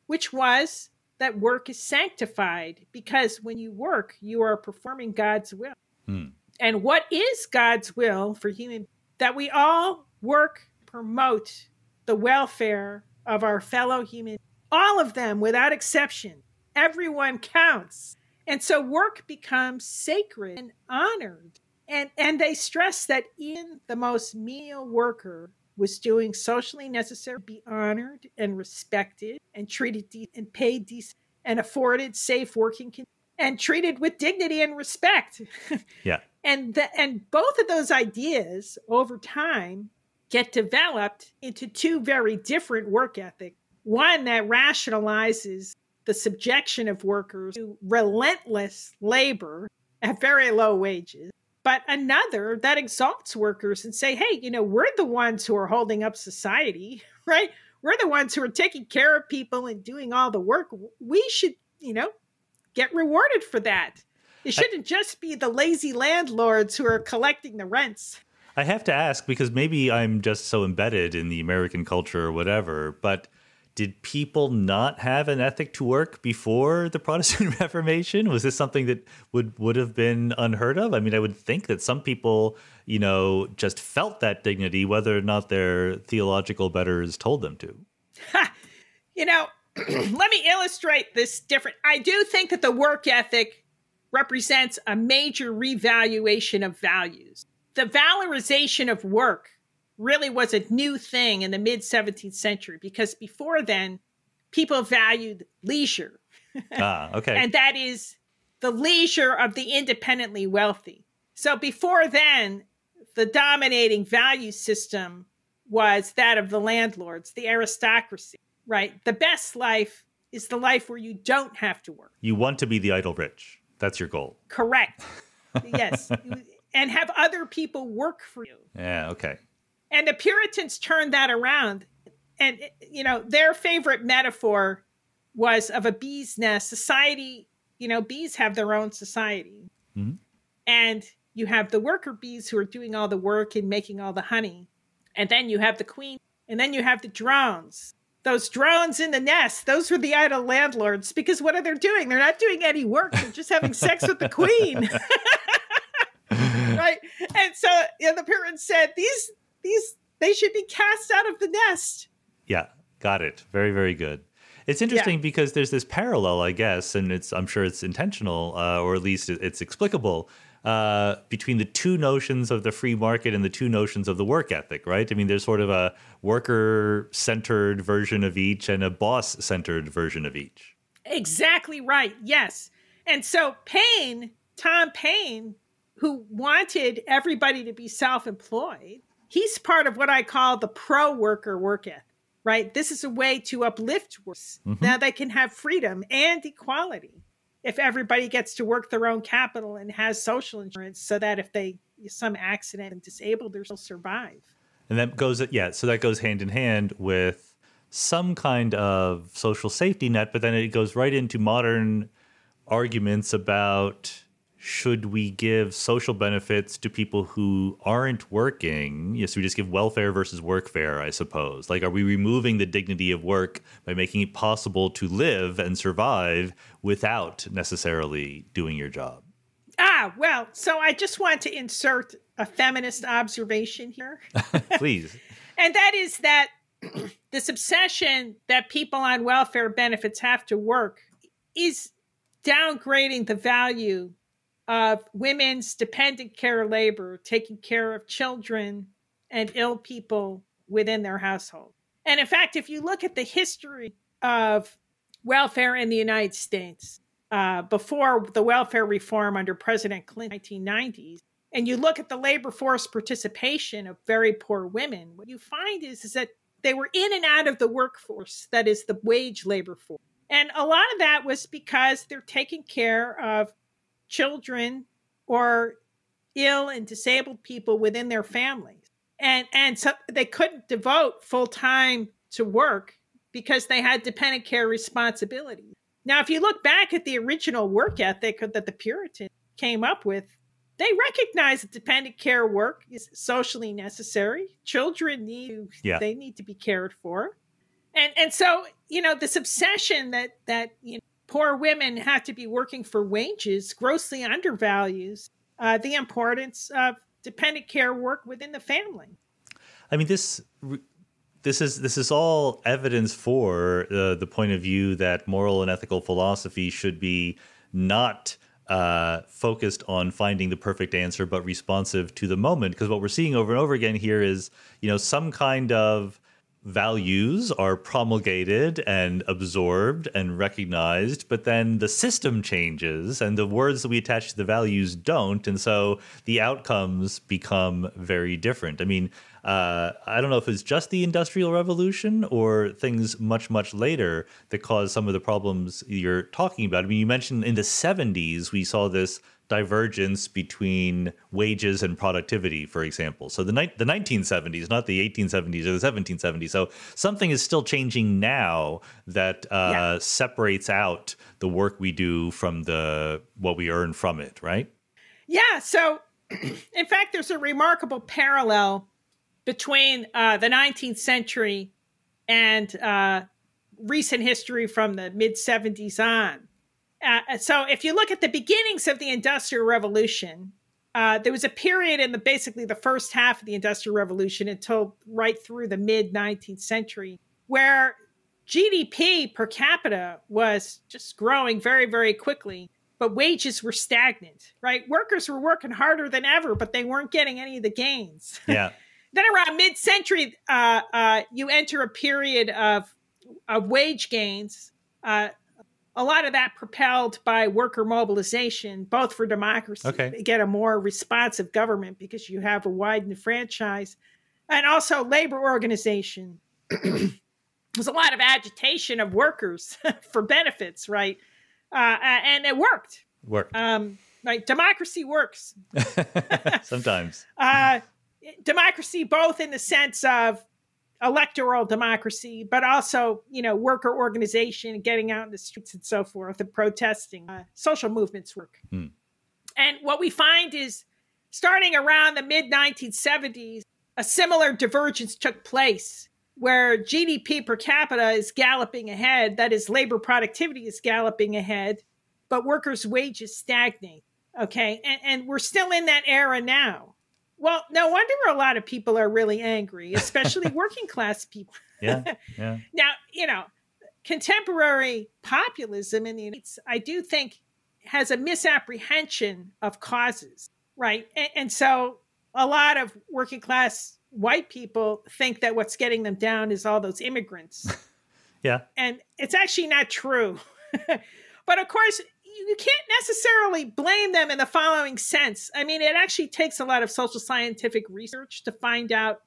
which was that work is sanctified, because when you work, you are performing God's will. Hmm. And what is God's will for human? That we all work, promote the welfare of our fellow human, all of them without exception. Everyone counts. And so work becomes sacred and honored. And, and they stress that even the most menial worker was doing socially necessary, be honored and respected and treated and paid decent and afforded safe working conditions and treated with dignity and respect. Yeah. And, the, and both of those ideas over time get developed into two very different work ethics. One that rationalizes the subjection of workers to relentless labor at very low wages, but another that exalts workers and say, hey, you know, we're the ones who are holding up society, right? We're the ones who are taking care of people and doing all the work. We should, you know, get rewarded for that. It shouldn't just be the lazy landlords who are collecting the rents. I have to ask, because maybe I'm just so embedded in the American culture or whatever, but did people not have an ethic to work before the Protestant Reformation? Was this something that would, would have been unheard of? I mean, I would think that some people, you know, just felt that dignity, whether or not their theological betters told them to. You know, let me illustrate this different. I do think that the work ethic represents a major revaluation of values. The valorization of work really was a new thing in the mid seventeenth century, because before then, people valued leisure. Ah, okay. And that is the leisure of the independently wealthy. So before then, the dominating value system was that of the landlords, the aristocracy, right? The best life is the life where you don't have to work. You want to be the idle rich. That's your goal. Correct. Yes. And have other people work for you. Yeah, okay. And the Puritans turned that around. And, you know, their favorite metaphor was of a bee's nest. Society, you know, bees have their own society. Mm-hmm. And you have the worker bees who are doing all the work and making all the honey. And then you have the queen. And then you have the drones. Those drones in the nest, those were the idle landlords. Because what are they doing? They're not doing any work. They're just having sex with the queen. Right? And so, you know, the Puritans said, these... These, they should be cast out of the nest. Yeah, got it. Very, very good. It's interesting yeah. because there's this parallel, I guess, and it's I'm sure it's intentional, uh, or at least it's explicable, uh, between the two notions of the free market and the two notions of the work ethic, right? I mean, there's sort of a worker-centered version of each and a boss-centered version of each. Exactly right, yes. And so Paine, Tom Paine, who wanted everybody to be self-employed, he's part of what I call the pro-worker work ethic, right? This is a way to uplift workers. Mm-hmm. Now they can have freedom and equality if everybody gets to work their own capital and has social insurance, so that if they some accident and disabled, they'll survive. And that goes, yeah. So that goes hand in hand with some kind of social safety net, but then it goes right into modern arguments about, should we give social benefits to people who aren't working? Yes, we just give welfare versus workfare, I suppose. Like, are we removing the dignity of work by making it possible to live and survive without necessarily doing your job? Ah, well, so I just want to insert a feminist observation here. Please. And that is that this obsession that people on welfare benefits have to work is downgrading the value of women's dependent care labor, taking care of children and ill people within their household. And in fact, if you look at the history of welfare in the United States, uh, before the welfare reform under President Clinton in the nineteen nineties, and you look at the labor force participation of very poor women, what you find is, is that they were in and out of the workforce, that is the wage labor force. And a lot of that was because they're taking care of children or ill and disabled people within their families. And, and so they couldn't devote full time to work because they had dependent care responsibilities. Now, if you look back at the original work ethic that the Puritans came up with, they recognize that dependent care work is socially necessary. Children need, yeah. they need to be cared for. And, and so, you know, this obsession that, that you know, poor women have to be working for wages grossly undervalues uh, the importance of dependent care work within the family. I mean, this this is this is all evidence for uh, the point of view that moral and ethical philosophy should be not uh, focused on finding the perfect answer, but responsive to the moment. Because what we're seeing over and over again here is, you know, some kind of values are promulgated and absorbed and recognized, but then the system changes and the words that we attach to the values don't. And so the outcomes become very different. I mean, uh, I don't know if it's just the Industrial Revolution or things much, much later that caused some of the problems you're talking about. I mean, you mentioned in the seventies, we saw this divergence between wages and productivity, for example. So the, the nineteen seventies, not the eighteen seventies or the seventeen seventies. So something is still changing now that uh, yeah. separates out the work we do from the what we earn from it, right? Yeah. So in fact, there's a remarkable parallel between uh, the nineteenth century and uh, recent history from the mid seventies on. Uh, so if you look at the beginnings of the Industrial Revolution, uh, there was a period in the basically the first half of the Industrial Revolution until right through the mid nineteenth century, where G D P per capita was just growing very, very quickly, but wages were stagnant, right? Workers were working harder than ever, but they weren't getting any of the gains. Yeah. Then around mid-century, uh, uh, you enter a period of, of wage gains, uh, a lot of that propelled by worker mobilization, both for democracy, okay. to get a more responsive government because you have a widened franchise, and also labor organization. There's a lot of agitation of workers for benefits, right? Uh, and it worked. Worked. Um, like democracy works. Sometimes. Uh, democracy, both in the sense of electoral democracy, but also, you know, worker organization, getting out in the streets and so forth, and protesting, uh, social movements work. Hmm. And what we find is starting around the mid nineteen seventies, a similar divergence took place where G D P per capita is galloping ahead. That is, labor productivity is galloping ahead, but workers' wages stagnate. Okay. And, and we're still in that era now. Well, no wonder a lot of people are really angry, especially working class people. Yeah, yeah. Now, you know, contemporary populism in the United States, I do think, has a misapprehension of causes, right? And, and so a lot of working class white people think that what's getting them down is all those immigrants. Yeah. And it's actually not true. But of course, you can't necessarily blame them in the following sense. I mean, it actually takes a lot of social scientific research to find out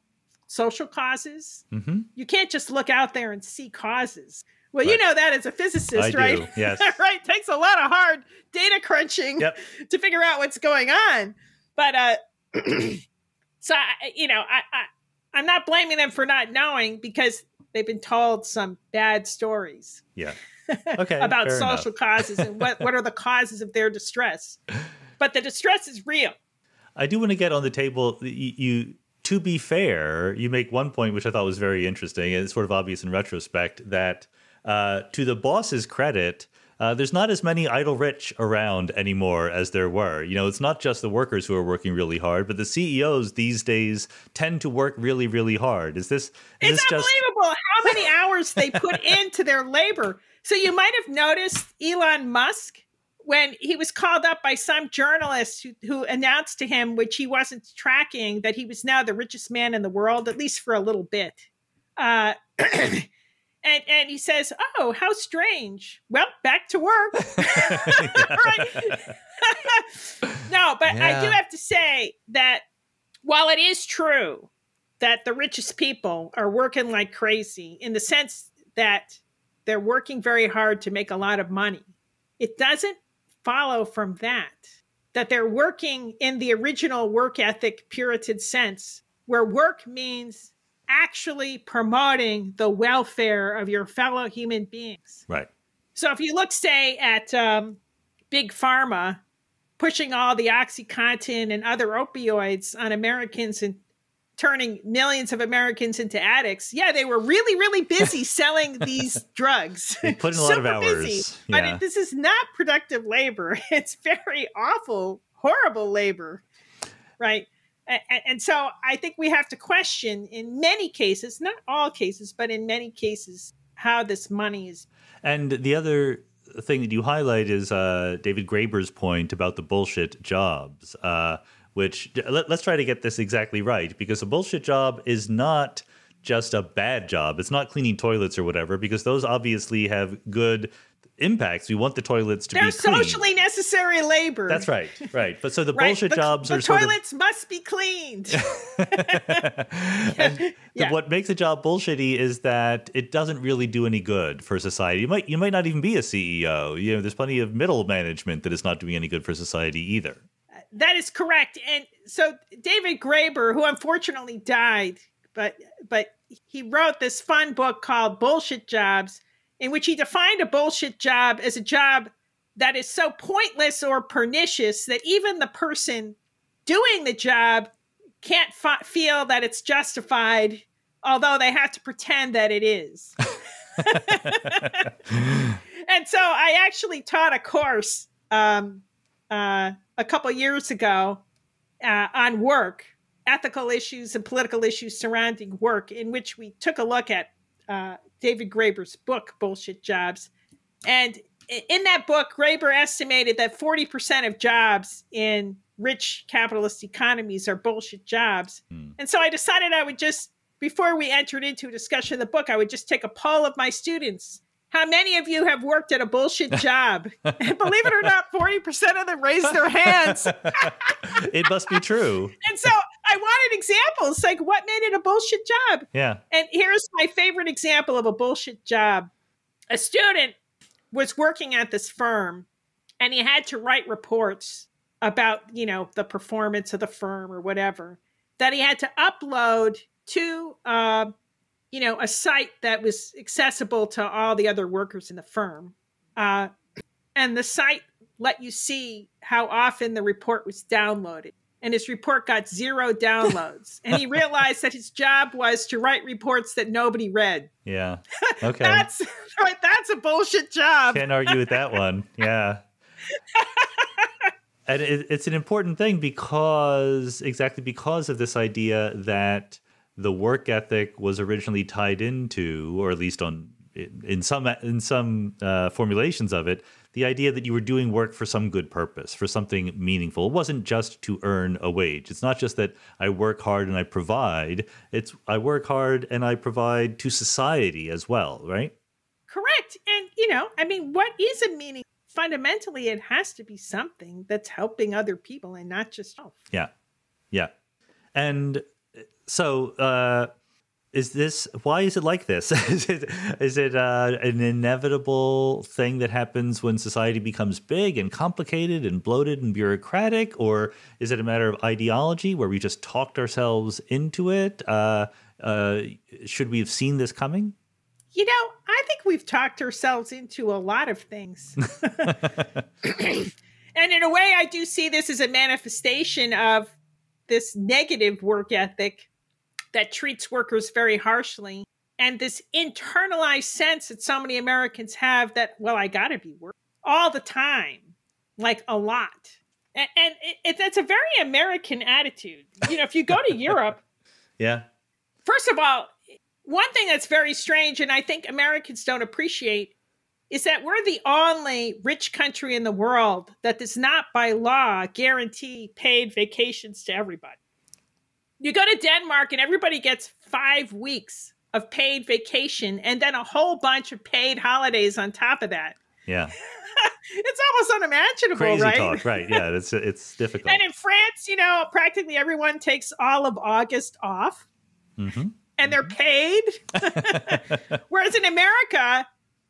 social causes. Mm-hmm. You can't just look out there and see causes. Well, right. You know that as a physicist, I right? Do. Yes. Right. It takes a lot of hard data crunching yep. to figure out what's going on. But, uh, so, I, you know, I, I, I'm not blaming them for not knowing because they've been told some bad stories. Yeah. Okay, about social enough. Causes and what, what are the causes of their distress. But the distress is real. I do want to get on the table, you, you to be fair, you make one point, which I thought was very interesting, and it's sort of obvious in retrospect, that uh, to the boss's credit, Uh, there's not as many idle rich around anymore as there were. You know, it's not just the workers who are working really hard, but the C E Os these days tend to work really, really hard. Is this? Is it's this unbelievable just... how many hours they put into their labor. So you might have noticed Elon Musk when he was called up by some journalist who, who announced to him, which he wasn't tracking, that he was now the richest man in the world, at least for a little bit. Uh, And and he says, "Oh, how strange! Well, back to work." No, but yeah. I do have to say that while it is true that the richest people are working like crazy, in the sense that they're working very hard to make a lot of money, it doesn't follow from that that they're working in the original work ethic Puritan sense, where work means actually promoting the welfare of your fellow human beings. Right. So if you look, say, at um, Big Pharma pushing all the OxyContin and other opioids on Americans and turning millions of Americans into addicts, yeah, they were really, really busy selling these drugs. They put in a lot of hours. Busy, yeah. But it, this is not productive labor. It's very awful, horrible labor, right? And so I think we have to question in many cases, not all cases, but in many cases, how this money is. And the other thing that you highlight is uh, David Graeber's point about the bullshit jobs, uh, which let, let's try to get this exactly right, because a bullshit job is not just a bad job. It's not cleaning toilets or whatever, because those obviously have good impacts. We want the toilets to They're be clean. They're socially necessary labor. That's right, right. But so the right? bullshit the, jobs the are sort of... The toilets must be cleaned. And yeah. What makes a job bullshitty is that it doesn't really do any good for society. You might, you might not even be a C E O. You know, there's plenty of middle management that is not doing any good for society either. Uh, that is correct. And so David Graeber, who unfortunately died, but but he wrote this fun book called Bullshit Jobs, in which he defined a bullshit job as a job that is so pointless or pernicious that even the person doing the job can't feel that it's justified, although they have to pretend that it is. And so I actually taught a course um, uh, a couple years ago uh, on work, ethical issues and political issues surrounding work, in which we took a look at uh, David Graeber's book, Bullshit Jobs. And in that book, Graeber estimated that forty percent of jobs in rich capitalist economies are bullshit jobs. Mm. And so I decided I would just, before we entered into a discussion of the book, I would just take a poll of my students. How many of you have worked at a bullshit job? Believe it or not, forty percent of them raised their hands. It must be true. And so I wanted examples, like what made it a bullshit job? Yeah. And here's my favorite example of a bullshit job. A student was working at this firm and he had to write reports about, you know, the performance of the firm or whatever, that he had to upload to, uh, you know, a site that was accessible to all the other workers in the firm. Uh, and the site let you see how often the report was downloaded. And his report got zero downloads. And he realized that his job was to write reports that nobody read. Yeah. Okay. That's, right, that's a bullshit job. Can't argue with that one. Yeah. And it, it's an important thing because, exactly because of this idea that the work ethic was originally tied into, or at least on in some in some uh, formulations of it, the idea that you were doing work for some good purpose, for something meaningful. It wasn't just to earn a wage. It's not just that I work hard and I provide. It's I work hard and I provide to society as well, right? Correct. And, you know, I mean, what is a meaning? Fundamentally, it has to be something that's helping other people and not just yourself. Yeah. Yeah. And so uh, is this, why is it like this? is it, is it uh, an inevitable thing that happens when society becomes big and complicated and bloated and bureaucratic? Or is it a matter of ideology where we just talked ourselves into it? Uh, uh, should we have seen this coming? You know, I think we've talked ourselves into a lot of things. And in a way, I do see this as a manifestation of this negative work ethic that treats workers very harshly, and this internalized sense that so many Americans have that, well, I got to be working. all the time, like a lot. And, and it, it, it's a very American attitude. You know, if you go to Europe. Yeah. First of all, one thing that's very strange, and I think Americans don't appreciate, is that we're the only rich country in the world that does not, by law, guarantee paid vacations to everybody. You go to Denmark and everybody gets five weeks of paid vacation and then a whole bunch of paid holidays on top of that. Yeah. It's almost unimaginable, Crazy right? Talk, right, yeah, it's, it's difficult. And in France, you know, practically everyone takes all of August off. Mm-hmm. And they're paid. Whereas in America,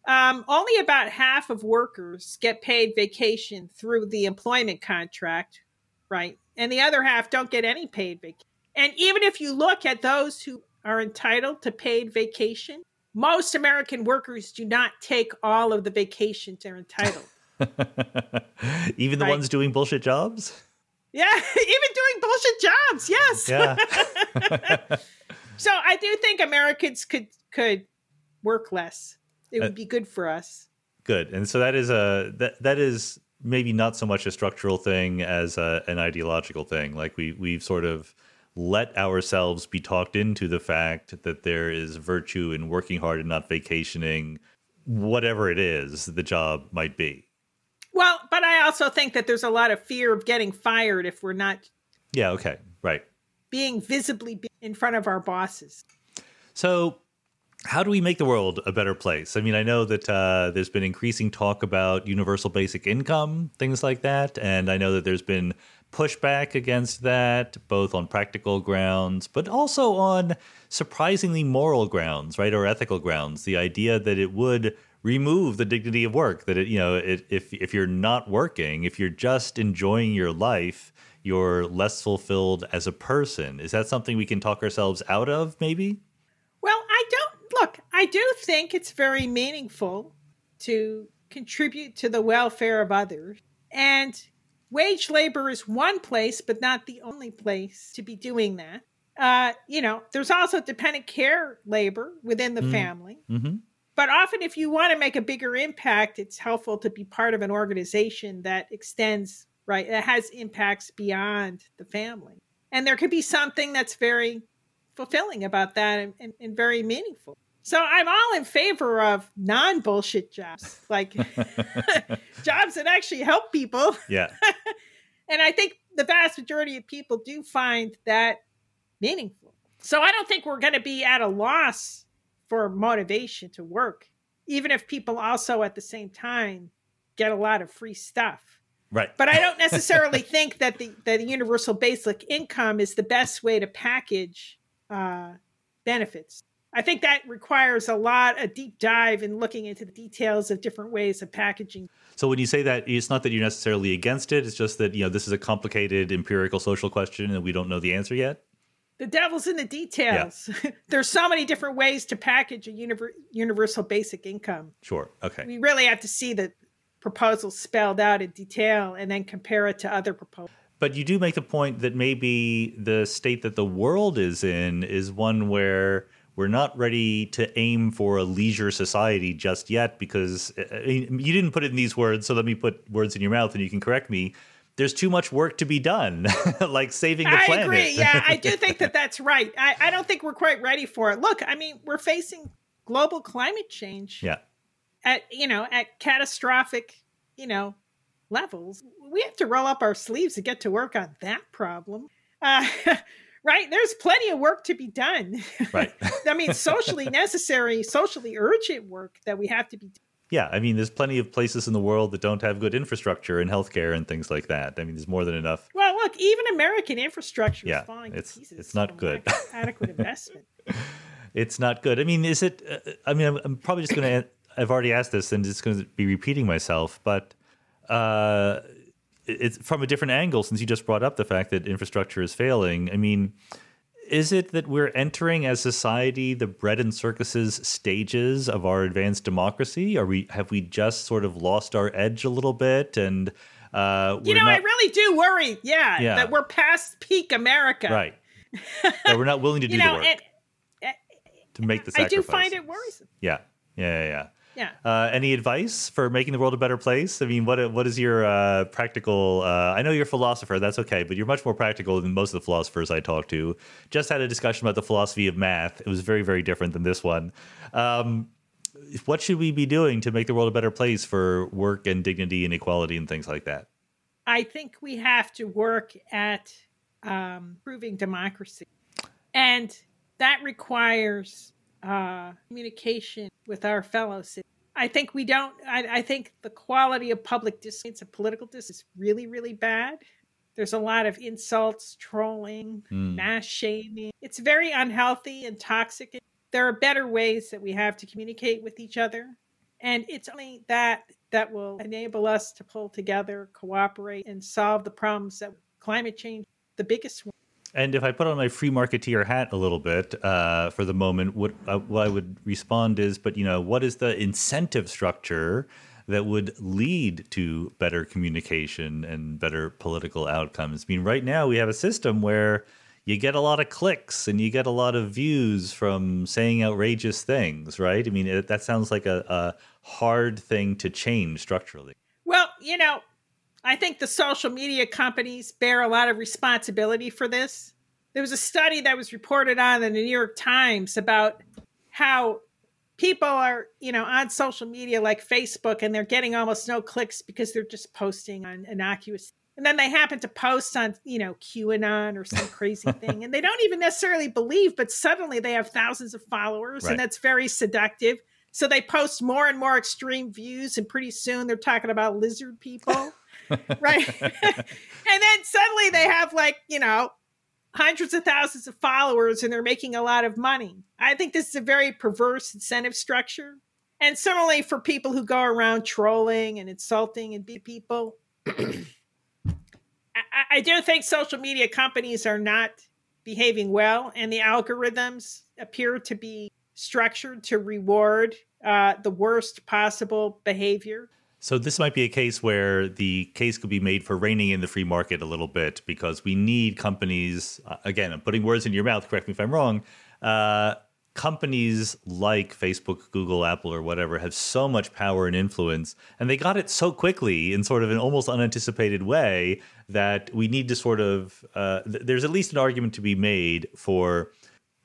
um, only about half of workers get paid vacation through the employment contract, right? And the other half don't get any paid vacation. And even if you look at those who are entitled to paid vacation, most American workers do not take all of the vacations they're entitled. Even the right? ones doing bullshit jobs? Yeah, even doing bullshit jobs, yes. Yeah. So I do think Americans could could work less. It would uh, be good for us. Good. And so that is a that that is maybe not so much a structural thing as a, an ideological thing. Like we we've sort of let ourselves be talked into the fact that there is virtue in working hard and not vacationing, whatever it is the job might be. Well, but I also think that there's a lot of fear of getting fired if we're not. Yeah. Okay. Right. Being visibly in front of our bosses. So how do we make the world a better place? I mean, I know that uh, there's been increasing talk about universal basic income, things like that. And I know that there's been pushback against that, both on practical grounds, but also on surprisingly moral grounds, right, or ethical grounds. The idea that it would remove the dignity of work, that, it, you know, it, if, if you're not working, if you're just enjoying your life, you're less fulfilled as a person. Is that something we can talk ourselves out of, maybe? Well, I don't, look, I do think it's very meaningful to contribute to the welfare of others. And wage labor is one place, but not the only place to be doing that. Uh, you know, there's also dependent care labor within the mm. family. Mm-hmm. But often if you want to make a bigger impact, it's helpful to be part of an organization that extends right, that has impacts beyond the family. And there could be something that's very fulfilling about that and, and, and very meaningful. So I'm all in favor of non-bullshit jobs, like jobs that actually help people. Yeah. And I think the vast majority of people do find that meaningful. So I don't think we're going to be at a loss for motivation to work, even if people also at the same time get a lot of free stuff. Right. But I don't necessarily think that the, that the universal basic income is the best way to package uh, benefits. I think that requires a lot, a deep dive in looking into the details of different ways of packaging. So when you say that, it's not that you're necessarily against it. It's just that, you know, this is a complicated empirical social question and we don't know the answer yet. The devil's in the details. Yeah. There's so many different ways to package a univer- universal basic income. Sure. Okay. We really have to see the proposals spelled out in detail and then compare it to other proposals. But you do make the point that maybe the state that the world is in is one where we're not ready to aim for a leisure society just yet, because I mean, you didn't put it in these words, so let me put words in your mouth and you can correct me. There's too much work to be done, like saving the I planet. I agree. Yeah, I do think that that's right. I, I don't think we're quite ready for it. Look, I mean, we're facing global climate change. Yeah. At, you know, at catastrophic, you know, levels. We have to roll up our sleeves and get to work on that problem. Uh, right. There's plenty of work to be done. Right. I mean, socially necessary, socially urgent work that we have to be doing. Yeah. I mean, there's plenty of places in the world that don't have good infrastructure and healthcare and things like that. I mean, there's more than enough. Well, look, even American infrastructure yeah, is falling it's, to pieces. It's not good. Adequate investment. It's not good. I mean, is it, uh, I mean, I'm, I'm probably just going to I've already asked this and it's going to be repeating myself, but uh, it's from a different angle since you just brought up the fact that infrastructure is failing. I mean, is it that we're entering as society the bread and circuses stages of our advanced democracy? Are we, have we just sort of lost our edge a little bit? And uh, we're You know, not... I really do worry, yeah, yeah, that we're past peak America. Right. That we're not willing to do you know, the work and, and, to make the sacrifice. I do find it worrisome. Yeah, yeah, yeah. yeah. Yeah. Uh, any advice for making the world a better place? I mean, what what is your uh, practical? Uh, I know you're a philosopher. That's okay. But you're much more practical than most of the philosophers I talk to. Just had a discussion about the philosophy of math. It was very, very different than this one. Um, what should we be doing to make the world a better place for work and dignity and equality and things like that? I think we have to work at um, improving democracy. And that requires uh, communication with our fellow citizens. I think we don't, I, I think the quality of public discourse and political discourse is really, really bad. There's a lot of insults, trolling, mm. mass shaming. It's very unhealthy and toxic. There are better ways that we have to communicate with each other. And it's only that that will enable us to pull together, cooperate, and solve the problems that climate change, the biggest one. And if I put on my free marketeer hat a little bit uh, for the moment, what, uh, what I would respond is, but, you know, what is the incentive structure that would lead to better communication and better political outcomes? I mean, right now we have a system where you get a lot of clicks and you get a lot of views from saying outrageous things, right? I mean, it, that sounds like a, a hard thing to change structurally. Well, you know, I think the social media companies bear a lot of responsibility for this. There was a study that was reported on in the New York Times about how people are, you know, on social media like Facebook, and they're getting almost no clicks because they're just posting on innocuous. And then they happen to post on, you know, QAnon or some crazy thing. And they don't even necessarily believe, but suddenly they have thousands of followers, right. And that's very seductive. So they post more and more extreme views, and pretty soon they're talking about lizard people, right? And then suddenly they have, like, you know, hundreds of thousands of followers, and they're making a lot of money. I think this is a very perverse incentive structure. And similarly for people who go around trolling and insulting and beat people, I, I do think social media companies are not behaving well, and the algorithms appear to be structured to reward uh, the worst possible behavior. So this might be a case where the case could be made for reining in the free market a little bit, because we need companies, again, I'm putting words in your mouth, correct me if I'm wrong, uh, companies like Facebook, Google, Apple, or whatever have so much power and influence, and they got it so quickly in sort of an almost unanticipated way that we need to sort of, uh, th- there's at least an argument to be made for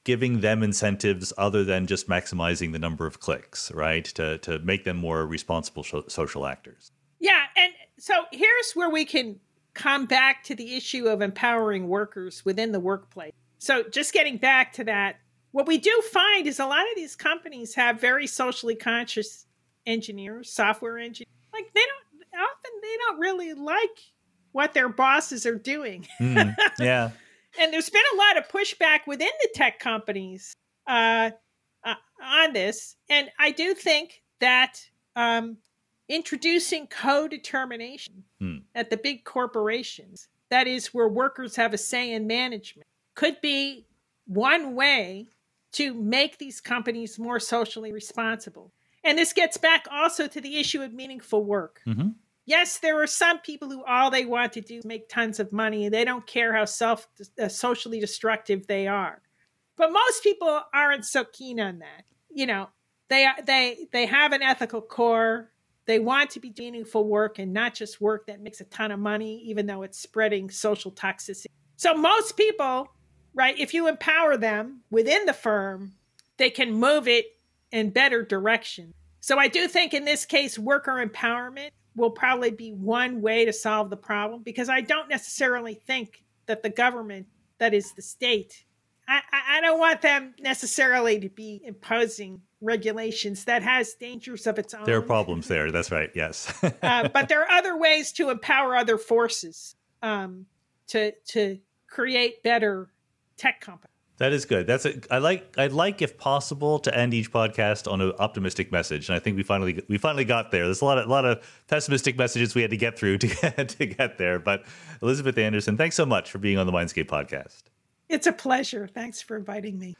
giving them incentives other than just maximizing the number of clicks, right? To, to make them more responsible social actors. Yeah. And so here's where we can come back to the issue of empowering workers within the workplace. So just getting back to that, what we do find is a lot of these companies have very socially conscious engineers, software engineers. Like they don't, often they don't really like what their bosses are doing. Mm, yeah. And there's been a lot of pushback within the tech companies uh, uh, on this. And I do think that um, introducing co-determination hmm. at the big corporations, that is where workers have a say in management, could be one way to make these companies more socially responsible. And this gets back also to the issue of meaningful work. Mm-hmm. Yes, there are some people who all they want to do is make tons of money, and they don't care how self uh, socially destructive they are. But most people aren't so keen on that. You know, they they they have an ethical core. They want to be meaningful work and not just work that makes a ton of money, even though it's spreading social toxicity. So most people, right, if you empower them within the firm, they can move it in better direction. So I do think in this case, worker empowerment will probably be one way to solve the problem, because I don't necessarily think that the government, that is the state, I, I, I don't want them necessarily to be imposing regulations that has dangers of its own. There are problems there. That's right. Yes. uh, but there are other ways to empower other forces um, to, to create better tech companies. That is good. That's a, I like. I'd like, if possible, to end each podcast on an optimistic message, and I think we finally we finally got there. There's a lot of a lot of pessimistic messages we had to get through to get, to get there. But Elizabeth Anderson, thanks so much for being on the Mindscape podcast. It's a pleasure. Thanks for inviting me.